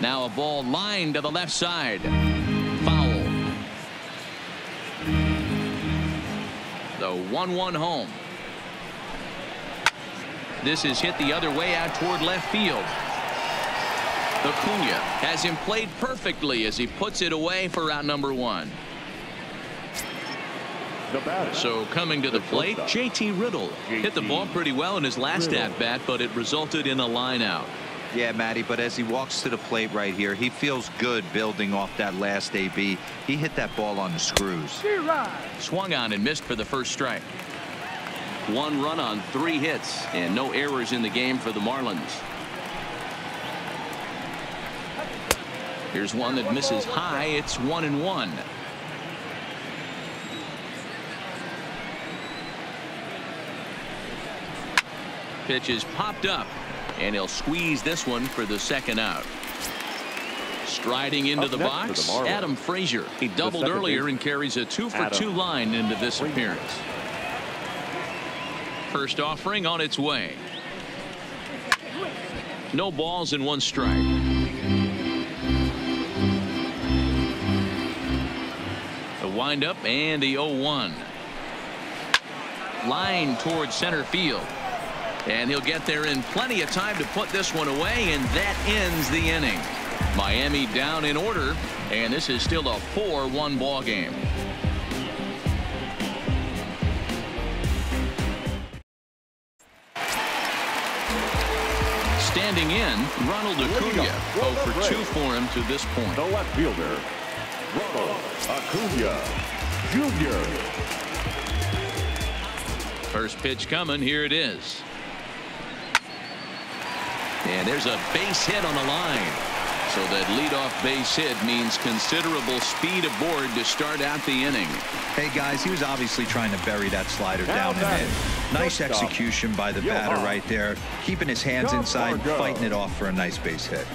Now a ball lined to the left side. Foul. The one one home. This is hit the other way out toward left field. Acuña has him played perfectly as he puts it away for out number one. So coming to the plate, J T. Riddle hit the ball pretty well in his last at bat, but it resulted in a line out. Yeah, Matty, but as he walks to the plate right here, he feels good building off that last A B. He hit that ball on the screws. Swung on and missed for the first strike. One run on three hits and no errors in the game for the Marlins. Here's one that misses high. It's one and one. Pitch is popped up, and he'll squeeze this one for the second out. Striding into the box, Adam Frazier. He doubled earlier and carries a two for two line into this appearance. First offering on its way. No balls and one strike. The windup and the oh one. Line towards center field. And he'll get there in plenty of time to put this one away, and that ends the inning. Miami down in order, and this is still a four one ball game. Standing in, Ronald Acuña, oh for two for him to this point. The left fielder, Ronald Acuña Junior First pitch coming, here it is. And there's a base hit on the line. So that leadoff base hit means considerable speed aboard to start out the inning. Hey, guys, he was obviously trying to bury that slider down and in. Nice execution by the batter right there, keeping his hands inside, fighting it off for a nice base hit.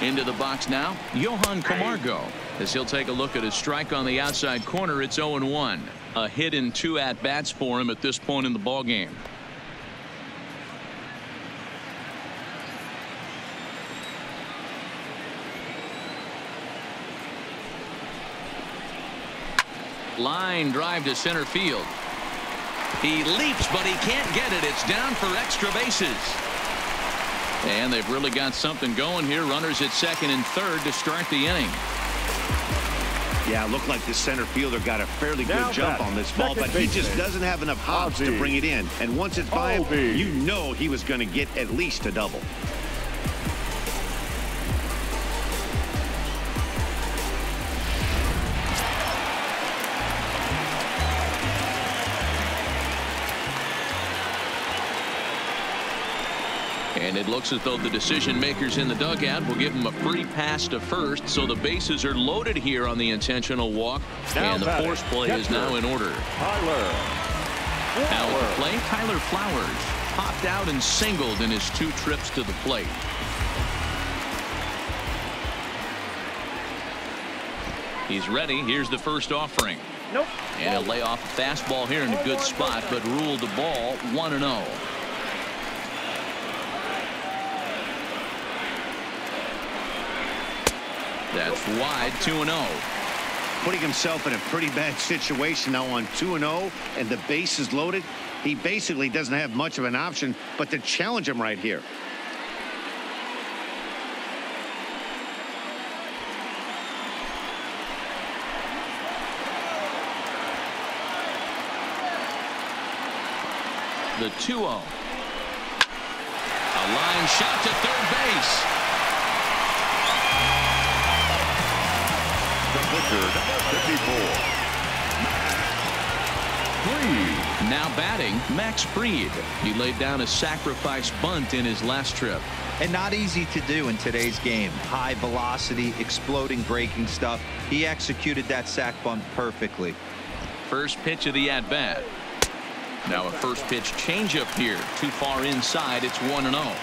Into the box now, Johan Camargo, as he'll take a look at his strike on the outside corner. It's oh and one. A hit in two at bats for him at this point in the ball game. Line drive to center field. He leaps, but he can't get it. It's down for extra bases. And they've really got something going here. Runners at second and third to start the inning. Yeah, it looked like the center fielder got a fairly now good jump on this ball, but he just doesn't have enough hops Obie. to bring it in. And once it's by him, you know he was going to get at least a double. And it looks as though the decision makers in the dugout will give him a free pass to first. So the bases are loaded here on the intentional walk. Now and the force play is now in order. Tyler. Now at the plate, Tyler Flowers popped out and singled in his two trips to the plate. He's ready. Here's the first offering. Nope. And he'll lay off a fastball here in a good spot, but ruled the ball one and oh. That's wide, two and oh. Putting himself in a pretty bad situation now on two and oh, and the base is loaded. He basically doesn't have much of an option but to challenge him right here. The two oh. A line shot to third base. fifty-four. Fried. Now batting, Max Fried. He laid down a sacrifice bunt in his last trip. And not easy to do in today's game. High velocity, exploding breaking stuff. He executed that sac bunt perfectly. First pitch of the at-bat. Now a first pitch changeup here. Too far inside. It's one and oh.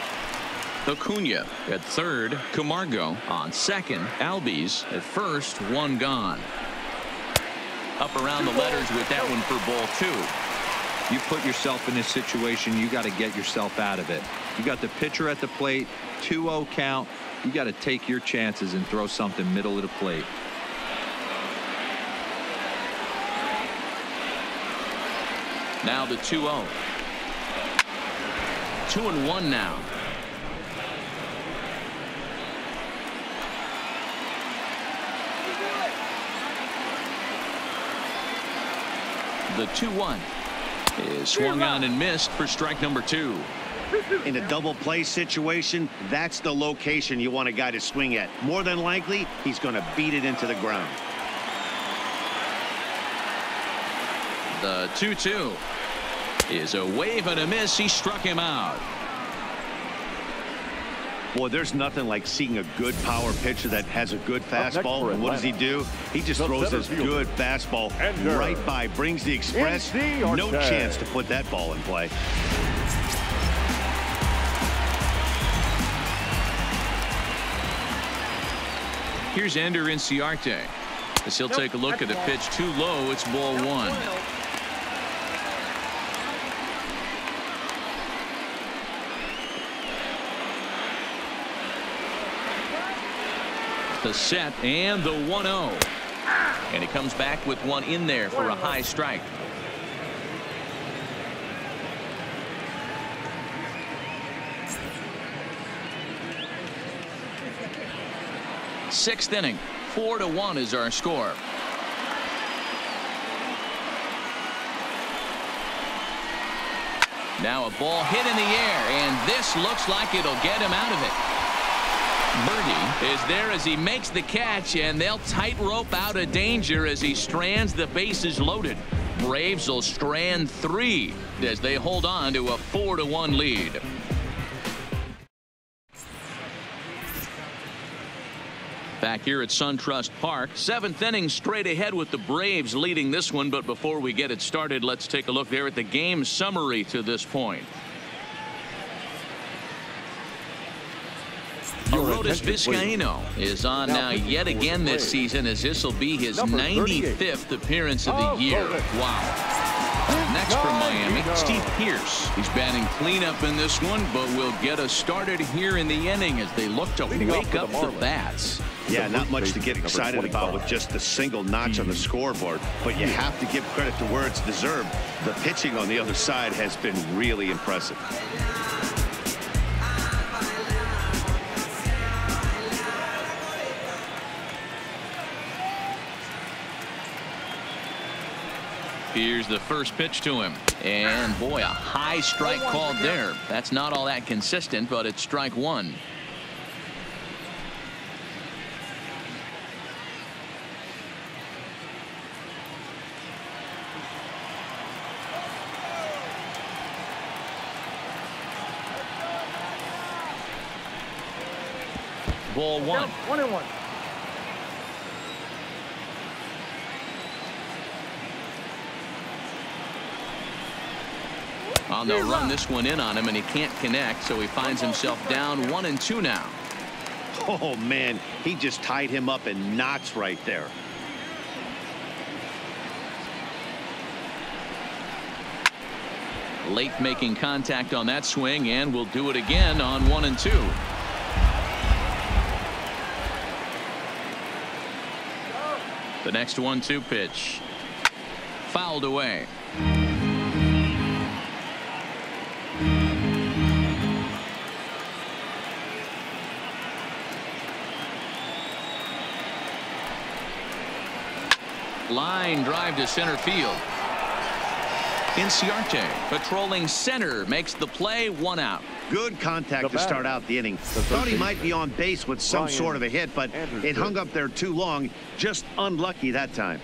Acuña at third, Camargo on second, Albies at first, one gone. Up around the letters with that one for ball two. You put yourself in this situation, you got to get yourself out of it. You got the pitcher at the plate, two oh count. You got to take your chances and throw something middle of the plate. Now the two oh. two and one now. The two one is swung on and missed for strike number two. In a double play situation, that's the location you want a guy to swing at. More than likely, he's going to beat it into the ground. The two two is a wave and a miss. He struck him out. Boy, there's nothing like seeing a good power pitcher that has a good fastball. And what does he do? He just throws this good fastball right by, brings the express. No chance to put that ball in play. Here's Ender Inciarte. As he'll take a look at the pitch too low, it's ball one. The set and the one oh, and he comes back with one in there for a high strike. Sixth inning, four to one is our score. Now a ball hit in the air, and this looks like it'll get him out of it. Berti is there as he makes the catch, and they'll tightrope out of danger as he strands the bases loaded. Braves will strand three as they hold on to a four to one lead. Back here at SunTrust Park, seventh inning straight ahead with the Braves leading this one. But before we get it started, let's take a look there at the game summary to this point. Aroldis Vizcaíno is on now yet again this season, as this will be his ninety-fifth appearance of the year. Wow. Next from Miami, Steve Pierce. He's batting cleanup in this one, but will get us started here in the inning as they look to wake up the bats. Yeah, not much to get excited about with just the single notch on the scoreboard, but you have to give credit to where it's deserved. The pitching on the other side has been really impressive. Here's the first pitch to him, and boy, a high strike called there. That's not all that consistent, but it's strike one. Ball one. One and one. On the run, this one in on him, and he can't connect, so he finds himself down one and two now. Oh, man, he just tied him up in knots right there. Late making contact on that swing, and we'll do it again on one and two. The next one two pitch. Fouled away. Line drive to center field. Inciarte patrolling center makes the play, one out. Good contact to start out the inning. Thought he might be on base with some sort of a hit, but it hung up there too long. Just unlucky that time.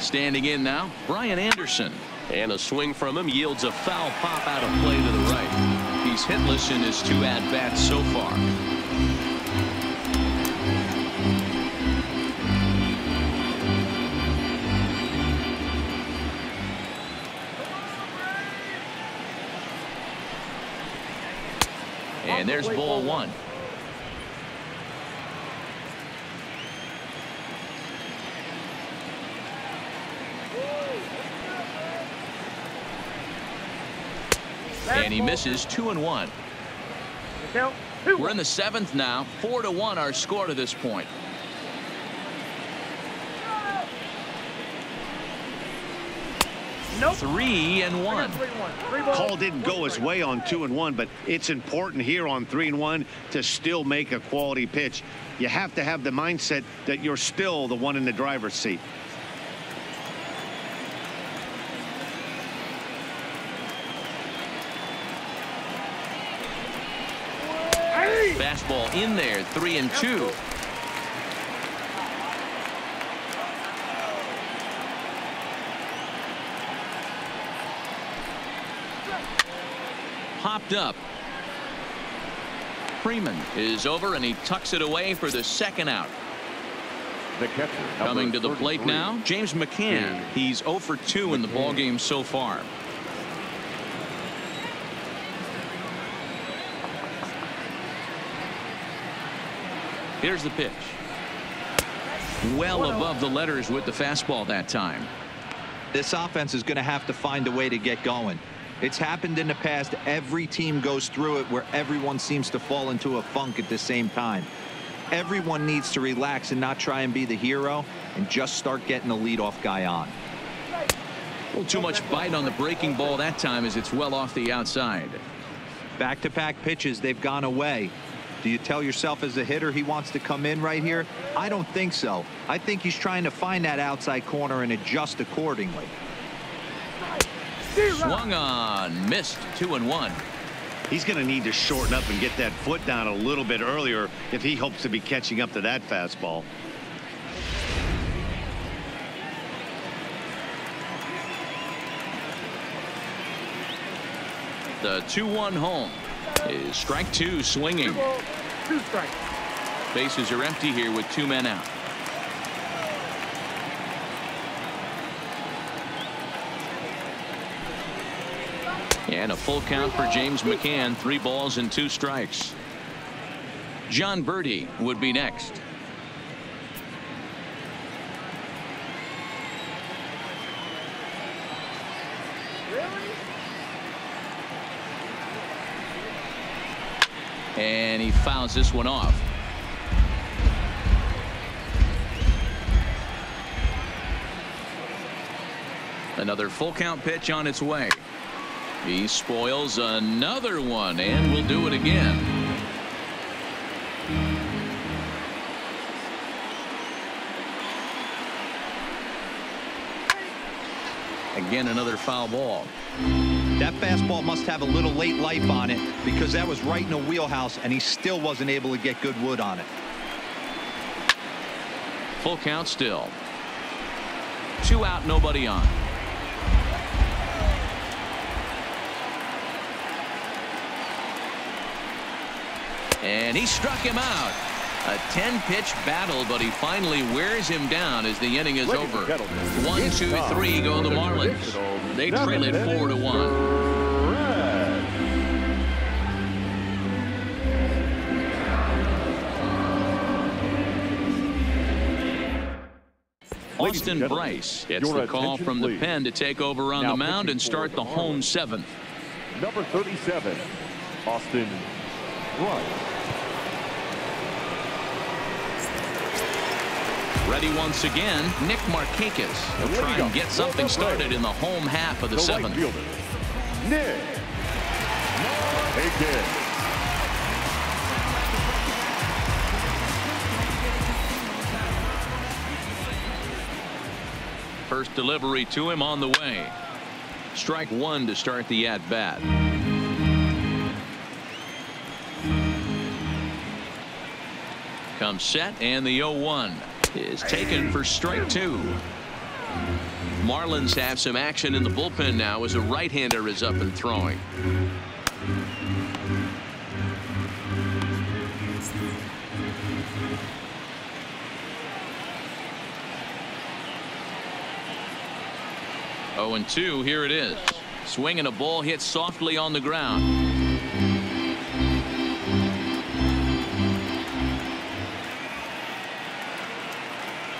Standing in now, Brian Anderson. And a swing from him yields a foul pop out of play to the right. He's hitless in his two at-bats so far. And there's ball one. And he misses. Two and one. We're in the seventh now. Four to one our score to this point. Nope. Three and one. Three and one. Three Call didn't go his way on two and one, but it's important here on three and one to still make a quality pitch. You have to have the mindset that you're still the one in the driver's seat. Hey. Fastball in there, three and two. Popped up. Freeman is over and he tucks it away for the second out. The catcher coming to the plate now, James McCann. He's oh for two in the ballgame so far. Here's the pitch. Well above the letters with the fastball that time. This offense is going to have to find a way to get going. It's happened in the past. Every team goes through it where everyone seems to fall into a funk at the same time. Everyone needs to relax and not try and be the hero and just start getting the leadoff guy on. Well, too much bite on the breaking ball that time as it's well off the outside. Back-to-back pitches, they've gone away. Do you tell yourself as a hitter he wants to come in right here? I don't think so. I think he's trying to find that outside corner and adjust accordingly. Swung on, missed. Two and one. He's going to need to shorten up and get that foot down a little bit earlier if he hopes to be catching up to that fastball. The two one home is strike two swinging. Two strike. Bases are empty here with two men out. And a full count for James McCann. Three balls and two strikes. Jon Berti would be next. Really? And he fouls this one off. Another full count pitch on its way. He spoils another one and will do it again. Again, another foul ball. That fastball must have a little late life on it because that was right in the wheelhouse and he still wasn't able to get good wood on it. Full count still. Two out, nobody on. And he struck him out. A ten pitch battle, but he finally wears him down as the inning is over. One, two, three go the Marlins. They trail it four to one. Austin Bryce gets the call from the pen to take over on the mound and start the home seventh. Number thirty-seven, Austin Bryce. Ready once again, Nick Markakis will try and get something started in the home half of the seventh. Nick Markakis. First delivery to him on the way. Strike one to start the at bat. Comes set, and the oh one is taken for strike two. Marlins have some action in the bullpen now as a right-hander is up and throwing. oh and two, here it is. Swing and a ball hit softly on the ground.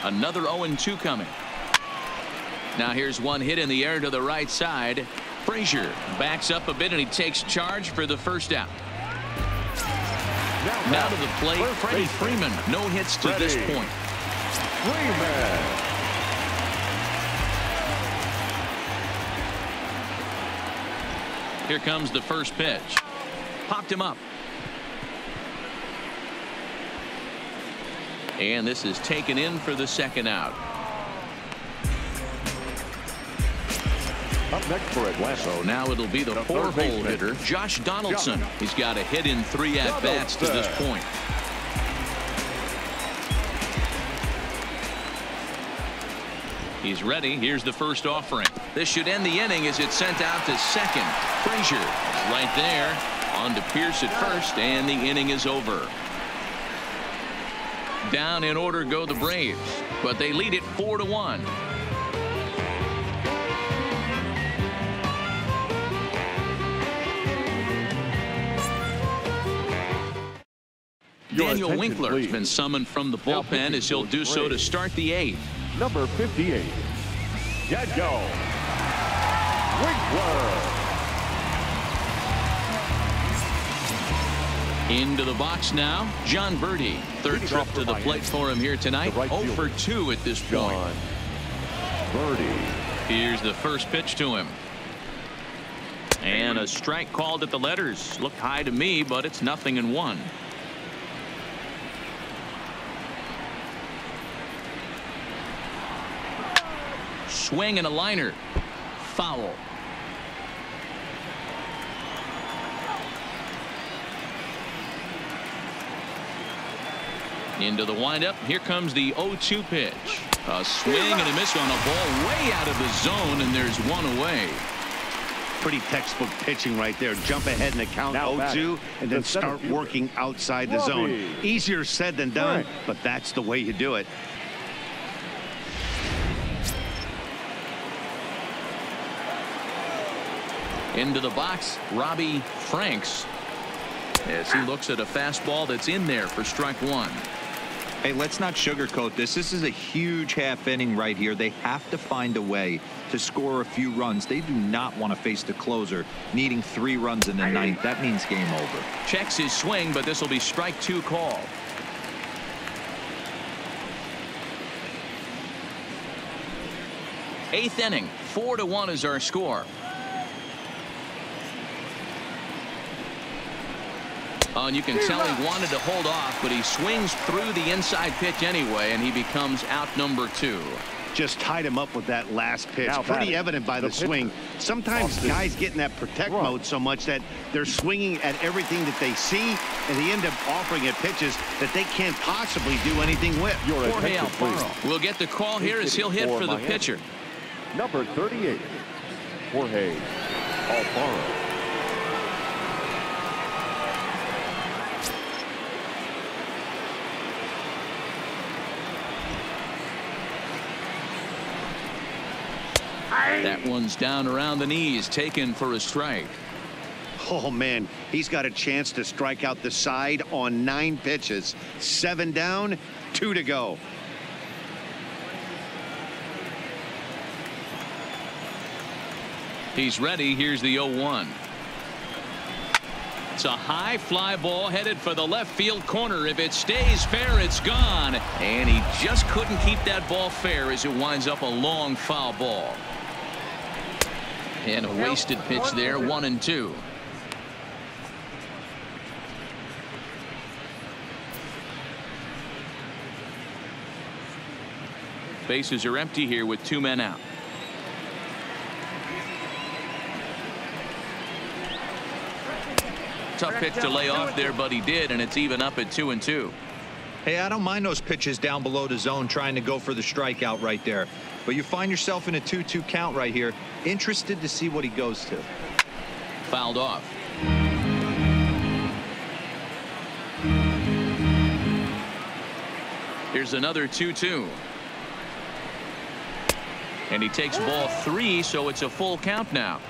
Another oh and two coming. Now here's one hit in the air to the right side. Frazier backs up a bit and he takes charge for the first out. Now, now to the plate, Freddie Freeman. No hits to Freddie. this point. Freeman. Here comes the first pitch. Popped him up. And this is taken in for the second out. Up next for Atlasso. Now it'll be the four-hole hitter, Josh Donaldson. He's got a hit in three at-bats to this point. He's ready. Here's the first offering. This should end the inning as it's sent out to second. Frazier right there. On to Pierce at first, and the inning is over. Down in order go the Braves, but they lead it four to one. Daniel Winkler has been summoned from the bullpen as he'll do so to start the eighth. Number fifty-eight. Gadgo. Winkler. Into the box now, Jon Berti. Third trip to the plate for him here tonight. oh for two at this point. Berti. Here's the first pitch to him. And a strike called at the letters. Looked high to me, but it's nothing and one. Swing and a liner. Foul. Into the windup. Here comes the oh two pitch. A swing and a miss on a ball way out of the zone, and there's one away. Pretty textbook pitching right there. Jump ahead and count oh two and then start working outside the zone. Easier said than done, but that's the way you do it. Into the box, Robbie Franks, as he looks at a fastball that's in there for strike one. Hey, let's not sugarcoat this. This is a huge half inning right here. They have to find a way to score a few runs. They do not want to face the closer needing three runs in the ninth. That means game over. Checks his swing, but this will be strike two call. Eighth inning, four to one is our score. Uh, and you can tell he wanted to hold off, but he swings through the inside pitch anyway, and he becomes out number two. Just tied him up with that last pitch. Now pretty evident by the, the swing. Sometimes Austin. guys get in that protect Run. mode so much that they're swinging at everything that they see, and they end up offering at pitches that they can't possibly do anything with. Jorge Alfaro will get the call here as he'll hit for the pitcher. Number thirty-eight, Jorge Alfaro. That one's down around the knees, taken for a strike. Oh, man, he's got a chance to strike out the side on nine pitches. Seven down, two to go. He's ready. Here's the oh one. It's a high fly ball headed for the left field corner. If it stays fair, it's gone. And he just couldn't keep that ball fair as it winds up a long foul ball. And a wasted pitch there, one and two. Bases are empty here with two men out. Tough pitch to lay off there, but he did, and it's even up at two and two. Hey, I don't mind those pitches down below the zone trying to go for the strikeout right there. But you find yourself in a two two count right here. Interested to see what he goes to. Fouled off. Here's another two two. And he takes ball three, so it's a full count now.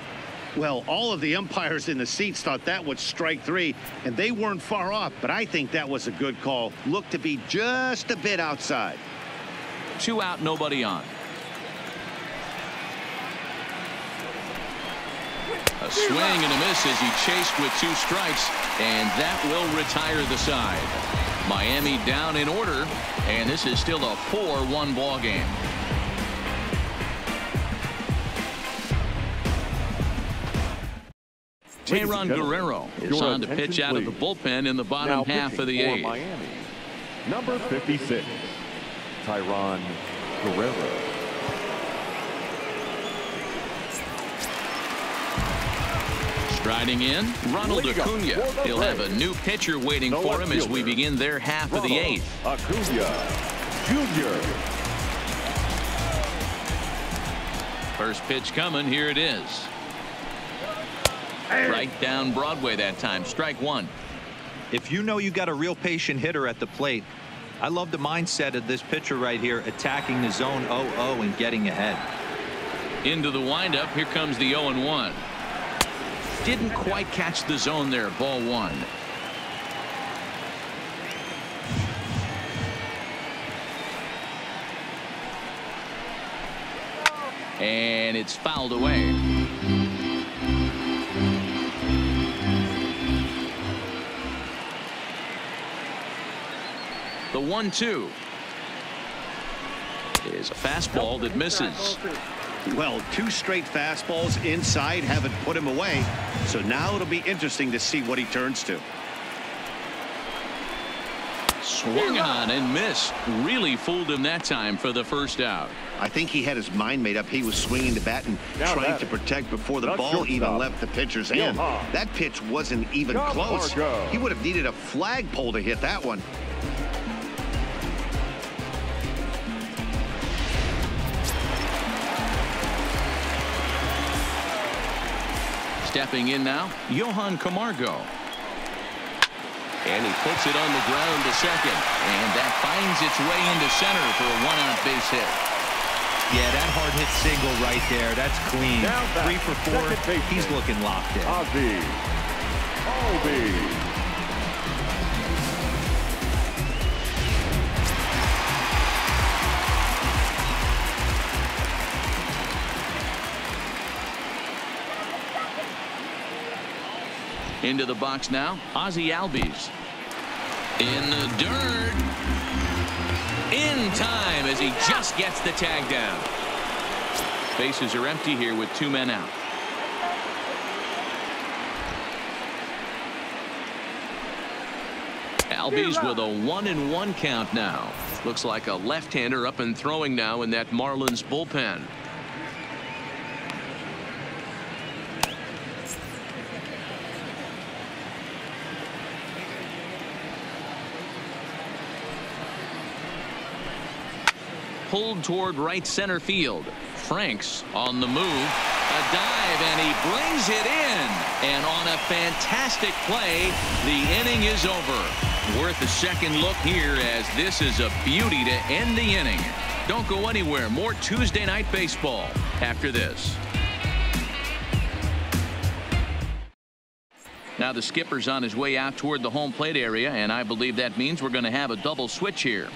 Well, all of the umpires in the seats thought that was strike three, and they weren't far off, but I think that was a good call. Looked to be just a bit outside. Two out, nobody on. A swing and a miss as he chased with two strikes, and that will retire the side. Miami down in order, and this is still a four one ball game. Tyron Guerrero is on to pitch out of the bullpen in the bottom half of the eighth. Miami, number fifty-six, Tyron Guerrero. Striding in, Ronald Acuña. He'll have a new pitcher waiting for him as we begin their half of the eighth. Acuña Junior First pitch coming. Here it is. Right down Broadway that time. Strike one. If you know you got a real patient hitter at the plate, I love the mindset of this pitcher right here, attacking the zone oh oh and getting ahead. Into the windup. Here comes the oh one. Didn't quite catch the zone there. Ball one. And it's fouled away. The one two is a fastball that misses. Well, two straight fastballs inside haven't put him away, so now it'll be interesting to see what he turns to. Swung on and missed. Really fooled him that time for the first out. I think he had his mind made up. He was swinging the bat and now trying to protect before the That's ball even stop. left the pitcher's hand. Yeah. That pitch wasn't even Come close. He would have needed a flagpole to hit that one. Stepping in now, Johan Camargo. And he puts it on the ground to second. And that finds its way into center for a one-out base hit. Yeah, that hard-hit single right there. That's clean. Three for four. He's looking locked in. Ozzie Albies. Into the box now, Ozzie Albies. In the dirt. In time as he just gets the tag down. Bases are empty here with two men out. Albies with a one and one count now. Looks like a left-hander up and throwing now in that Marlins bullpen. Pulled toward right center field. Franks on the move. A dive, and he brings it in. And on a fantastic play, the inning is over. Worth a second look here as this is a beauty to end the inning. Don't go anywhere. More Tuesday Night Baseball after this. Now the skipper's on his way out toward the home plate area, and I believe that means we're going to have a double switch here.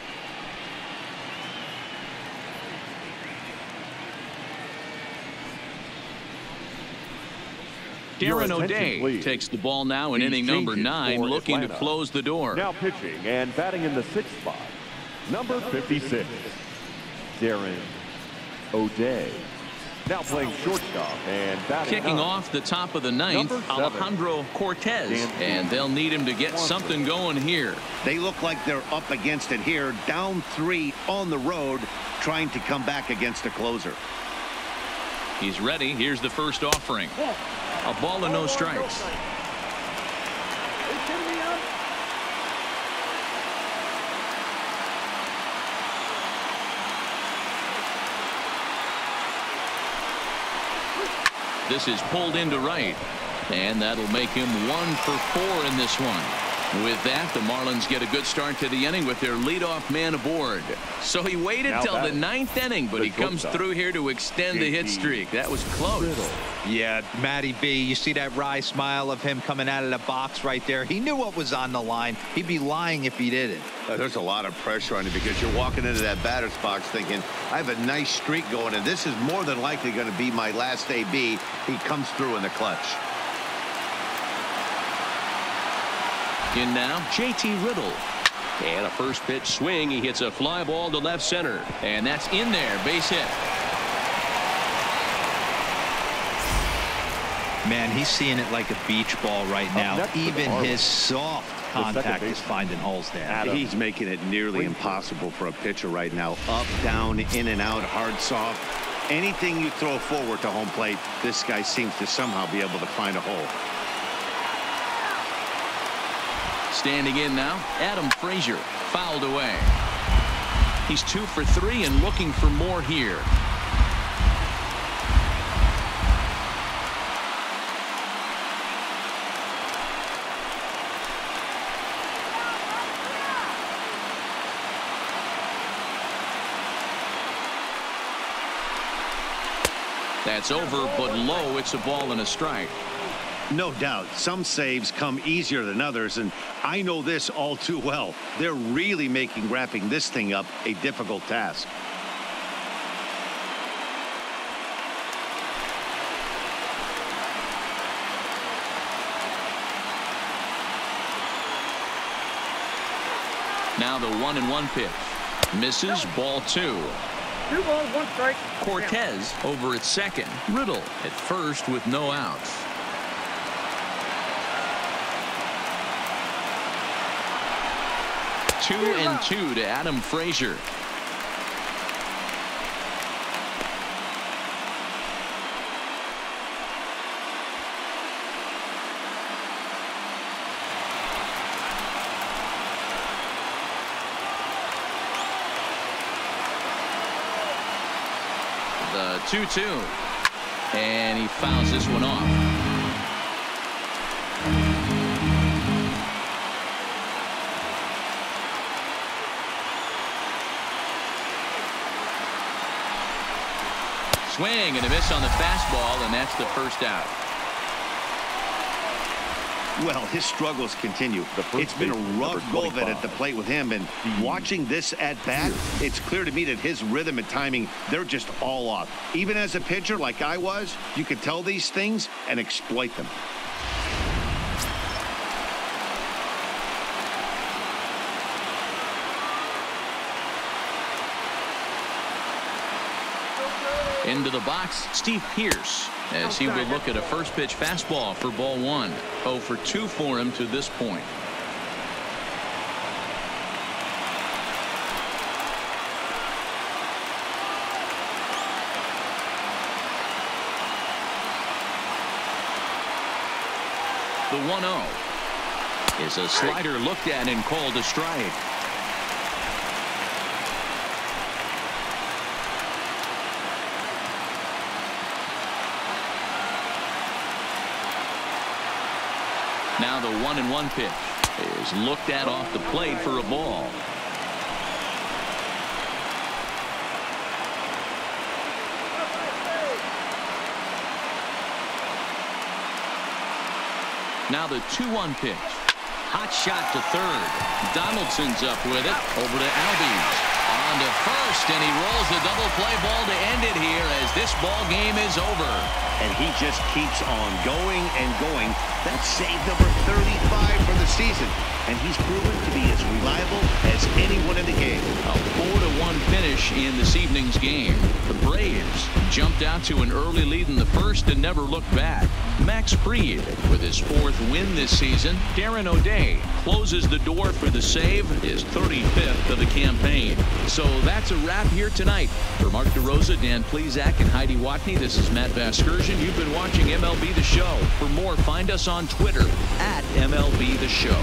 Darren O'Day please. takes the ball now in he inning number nine, looking Atlanta. to close the door. Now pitching and batting in the sixth spot, number fifty-six, Darren O'Day. Now playing shortstop and batting. Kicking nine. off the top of the ninth, seven, Alejandro Cortez, Dan and they'll need him to get something going here. They look like they're up against it here, down three on the road, trying to come back against a closer. He's ready. Here's the first offering. Yeah. A ball and no strikes. This is pulled into right, and that'll make him one for four in this one. With that, the Marlins get a good start to the inning with their leadoff man aboard. So he waited now till the ninth inning, but he comes through here to extend the hit streak. That was close. Yeah, Matty B, you see that wry smile of him coming out of the box right there. He knew what was on the line. He'd be lying if he didn't. There's a lot of pressure on you because you're walking into that batter's box thinking, I have a nice streak going, and this is more than likely going to be my last A B. He comes through in the clutch. In now, J T. Riddle. And a first pitch swing. He hits a fly ball to left center. And that's in there. Base hit. Man, he's seeing it like a beach ball right now. Even his soft contact is finding holes there. Adam. He's making it nearly impossible for a pitcher right now. Up, down, in and out, hard, soft. Anything you throw forward to home plate, this guy seems to somehow be able to find a hole. Standing in now, Adam Frazier, fouled away. He's two for three and looking for more here. That's over, but low. It's a ball and a strike. No doubt, some saves come easier than others, and I know this all too well. They're really making wrapping this thing up a difficult task. Now the one and one pitch. Misses, ball two. Two balls, one strike. Cortez over at second. Riddle at first with no outs. Two and two to Adam Frazier. The two two. And he fouls this one off. Swing and a miss on the fastball, and that's the first out. Well, his struggles continue. It's been a rough go of it at the plate with him, and watching this at bat, it's clear to me that his rhythm and timing, they're just all off. Even as a pitcher like I was, you could tell these things and exploit them. Into the box, Steve Pierce, as he will look at a first pitch fastball for ball one. oh for two for him to this point. The one oh is a slider looked at and called a strike. Now the one and one pitch is looked at off the plate for a ball. Now the two one pitch. Hot shot to third. Donaldson's up with it. Over to Albies. On to first, and he rolls a double play ball to end it here as this ball game is over. And he just keeps on going and going. That's save number thirty-five for the season, and he's proven to be as reliable as anyone in the game. A four to one finish in this evening's game. The Braves jumped out to an early lead in the first and never looked back. Max Fried with his fourth win this season. Darren O'Day closes the door for the save, his thirty-fifth of the campaign. So that's a wrap here tonight. For Mark DeRosa, Dan Plesac, and Heidi Watney, this is Matt Vasgersian. You've been watching M L B The Show. For more, find us on Twitter at M L B The Show.